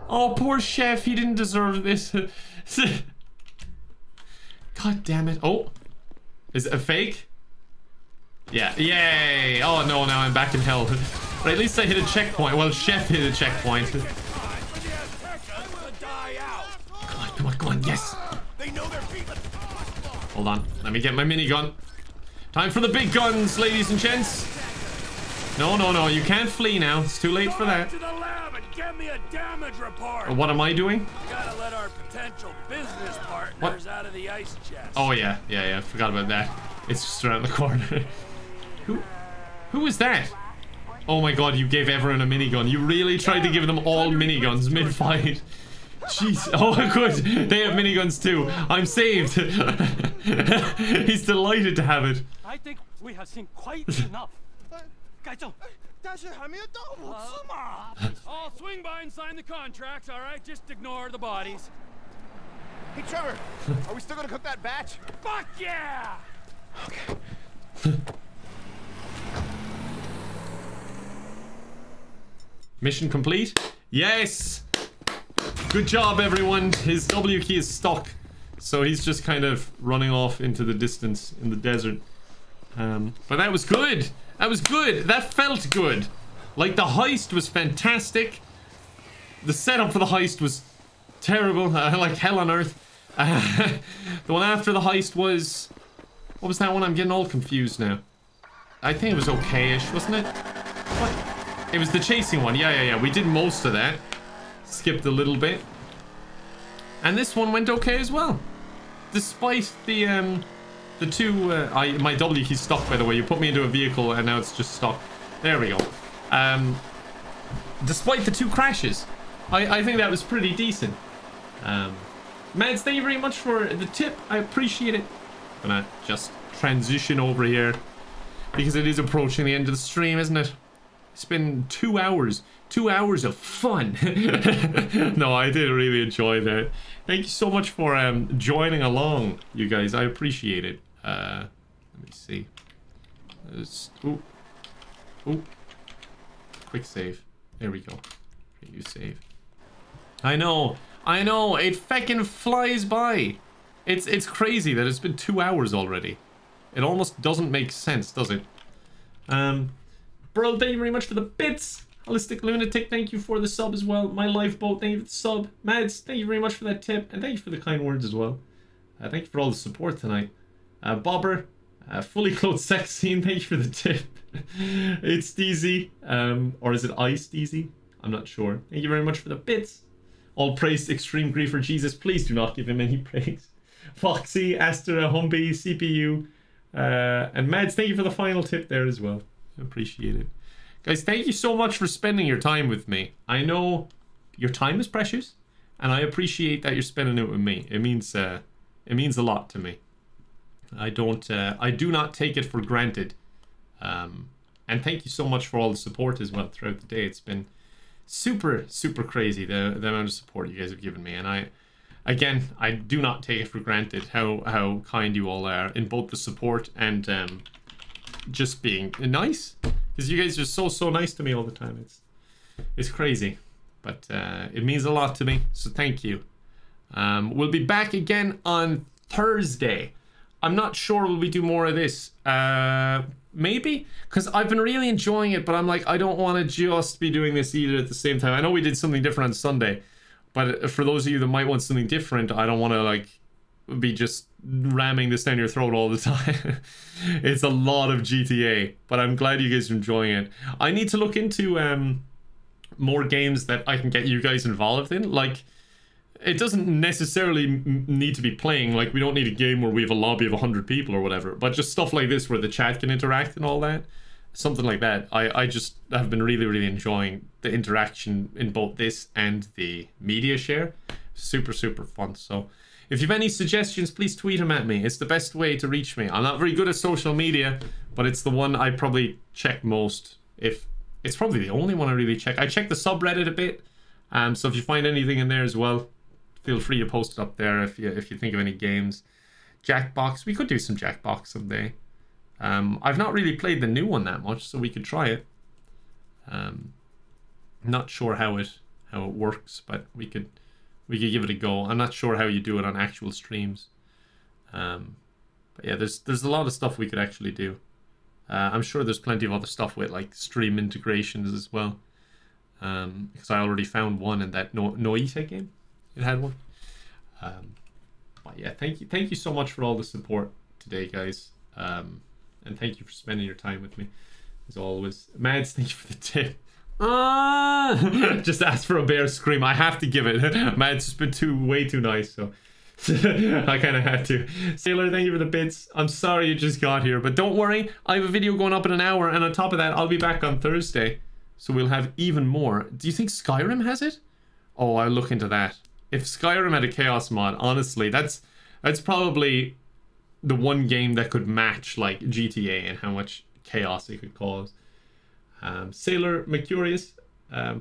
Oh, poor chef. He didn't deserve this. God damn it. Oh, is it a fake? Yeah, yay! Oh no, now I'm back in hell. But at least I hit a checkpoint. Well, chef hit a checkpoint. Come on, come on, come on, yes! Hold on, let me get my minigun. Time for the big guns, ladies and gents! No, no, no, you can't flee now. It's too late for that. What am I doing? What? Oh yeah, yeah, yeah, forgot about that. It's just around the corner. Who is that? Oh my god, you gave everyone a minigun. You really tried to give them all miniguns mid-fight. Jeez. Oh, good. They have miniguns too. I'm saved. He's delighted to have it. I think we have seen quite enough. I'll swing by and sign the contracts, all right? Just ignore the bodies. Hey, Trevor, are we still gonna cook that batch? Fuck yeah! Okay. Mission complete? Yes! Good job, everyone. His W key is stuck, so he's just kind of running off into the distance in the desert. But that was good. That was good. That felt good. Like, the heist was fantastic. The setup for the heist was terrible. Like hell on earth. The one after the heist was... What was that one? I'm getting all confused now. I think it was okay-ish, wasn't it? What? It was the chasing one. Yeah. We did most of that. Skipped a little bit. And this one went okay as well. Despite the two... my W key's stuck, by the way. You put me into a vehicle and now it's just stuck. There we go. Despite the two crashes, I think that was pretty decent. Mads, thank you very much for the tip. I appreciate it. I'm gonna just transition over here because it is approaching the end of the stream, isn't it? It's been 2 hours. 2 hours of fun. No, I did really enjoy that. Thank you so much for joining along, you guys. I appreciate it. Let me see. Ooh. Ooh. Quick save. There we go. You save. I know. It feckin' flies by. It's crazy that it's been 2 hours already. It almost doesn't make sense, does it? Bro, thank you very much for the bits. Holistic Lunatic, thank you for the sub as well. My Lifeboat, thank you for the sub. Mads, thank you very much for that tip. And thank you for the kind words as well. Thank you for all the support tonight. Bobber, Fully Clothed Sex Scene, thank you for the tip. It's DZ. Or is it Ice DZ? I'm not sure. Thank you very much for the bits. All praise to Extreme Grief for Jesus. Please do not give him any praise. Foxy, Astra, Humby, CPU, and Mads, thank you for the final tip there as well. Appreciate it. Guys, thank you so much for spending your time with me. I know your time is precious, and I appreciate that you're spending it with me. It means a lot to me. I do not take it for granted. And thank you so much for all the support as well throughout the day. It's been super crazy, the amount of support you guys have given me, and I do not take it for granted how kind you all are in both the support and just being nice, because you guys are so nice to me all the time. It's crazy, but it means a lot to me, so thank you. We'll be back again on Thursday. I'm not sure will we do more of this. Maybe, because I've been really enjoying it, but I'm like, I don't want to just be doing this either at the same time. I know we did something different on Sunday, but for those of you that might want something different, I don't want to like be just ramming this down your throat all the time. It's a lot of GTA, but I'm glad you guys are enjoying it. I need to look into more games that I can get you guys involved in. Like, it doesn't necessarily need to be playing. Like, we don't need a game where we have a lobby of 100 people or whatever, but just stuff like this where the chat can interact and all that, something like that. I just have been really enjoying the interaction in both this and the media share. Super fun. So if you have any suggestions, please tweet them at me. It's the best way to reach me. I'm not very good at social media, but it's the one I probably check most. If it's probably the only one I really check. I check the subreddit a bit, so if you find anything in there as well, feel free to post it up there if you think of any games. Jackbox. We could do some Jackbox someday. I've not really played the new one that much, so we could try it. Not sure how it works, but we could give it a go. I'm not sure how you do it on actual streams. But yeah, there's a lot of stuff we could actually do. I'm sure there's plenty of other stuff with like stream integrations as well. Because I already found one in that Noita game. It had one. But yeah, thank you so much for all the support today, guys. And thank you for spending your time with me as always. Mads, thank you for the tip. Just ask for a bear scream. I have to give it. Mads has been way too nice, so I kind of had to. Sailor, thank you for the bits. I'm sorry you just got here, but don't worry, I have a video going up in an hour, and on top of that I'll be back on Thursday, so we'll have even more. Do you think Skyrim has it? Oh, I'll look into that. if Skyrim had a Chaos mod, honestly, that's probably the one game that could match like GTA and how much chaos it could cause. Sailor Mercurius,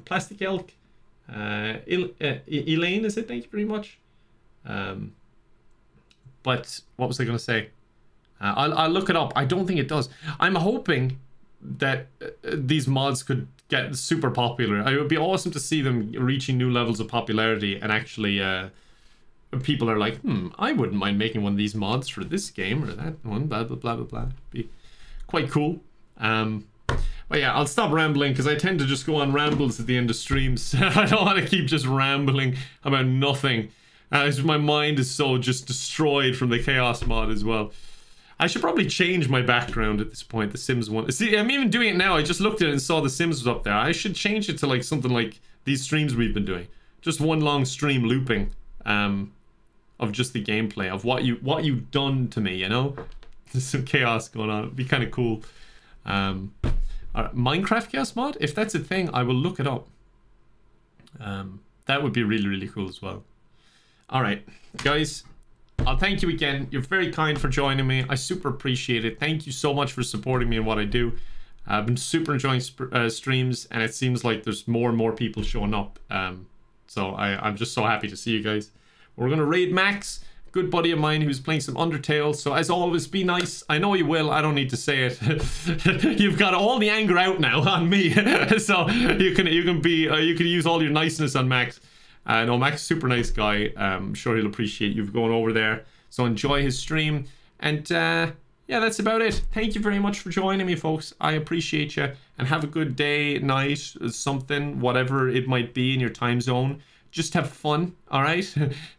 Plastic Elk, Elaine, is it? Thank you very much. But what was I going to say? I'll look it up. I don't think it does. I'm hoping that these mods could get super popular. It would be awesome to see them reaching new levels of popularity, and actually people are like, I wouldn't mind making one of these mods for this game or that one, blah, blah, blah, blah, blah. It'd be quite cool. But yeah, I'll stop rambling because I tend to just go on rambles at the end of streams. I don't want to keep just rambling about nothing. My mind is so just destroyed from the Chaos mod as well. I should probably change my background at this point. The Sims one. See, I'm even doing it now. I just looked at it and saw The Sims was up there. I should change it to like something like these streams we've been doing. Just one long stream looping of just the gameplay of what you've done to me. You know, there's some chaos going on. It'd be kind of cool. Minecraft Chaos mod. If that's a thing, I will look it up. That would be really, really cool as well. All right, guys. I'll thank you again. You're very kind for joining me. I super appreciate it. Thank you so much for supporting me in what I do. I've been super enjoying streams, and it seems like there's more and more people showing up. So I'm just so happy to see you guys. We're going to raid Max, a good buddy of mine who's playing some Undertale. So as always, be nice. I know you will. I don't need to say it. You've got all the anger out now on me. So you can use all your niceness on Max. No, Max is a super nice guy. I'm sure he'll appreciate you going over there. So enjoy his stream. And yeah, that's about it. Thank you very much for joining me, folks. I appreciate you. And have a good day, night, something, whatever it might be in your time zone. Just have fun, all right?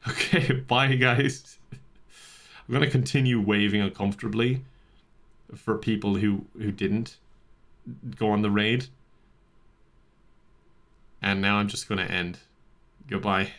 Okay, bye, guys. I'm going to continue waving uncomfortably for people who didn't go on the raid. And now I'm just going to end. Goodbye.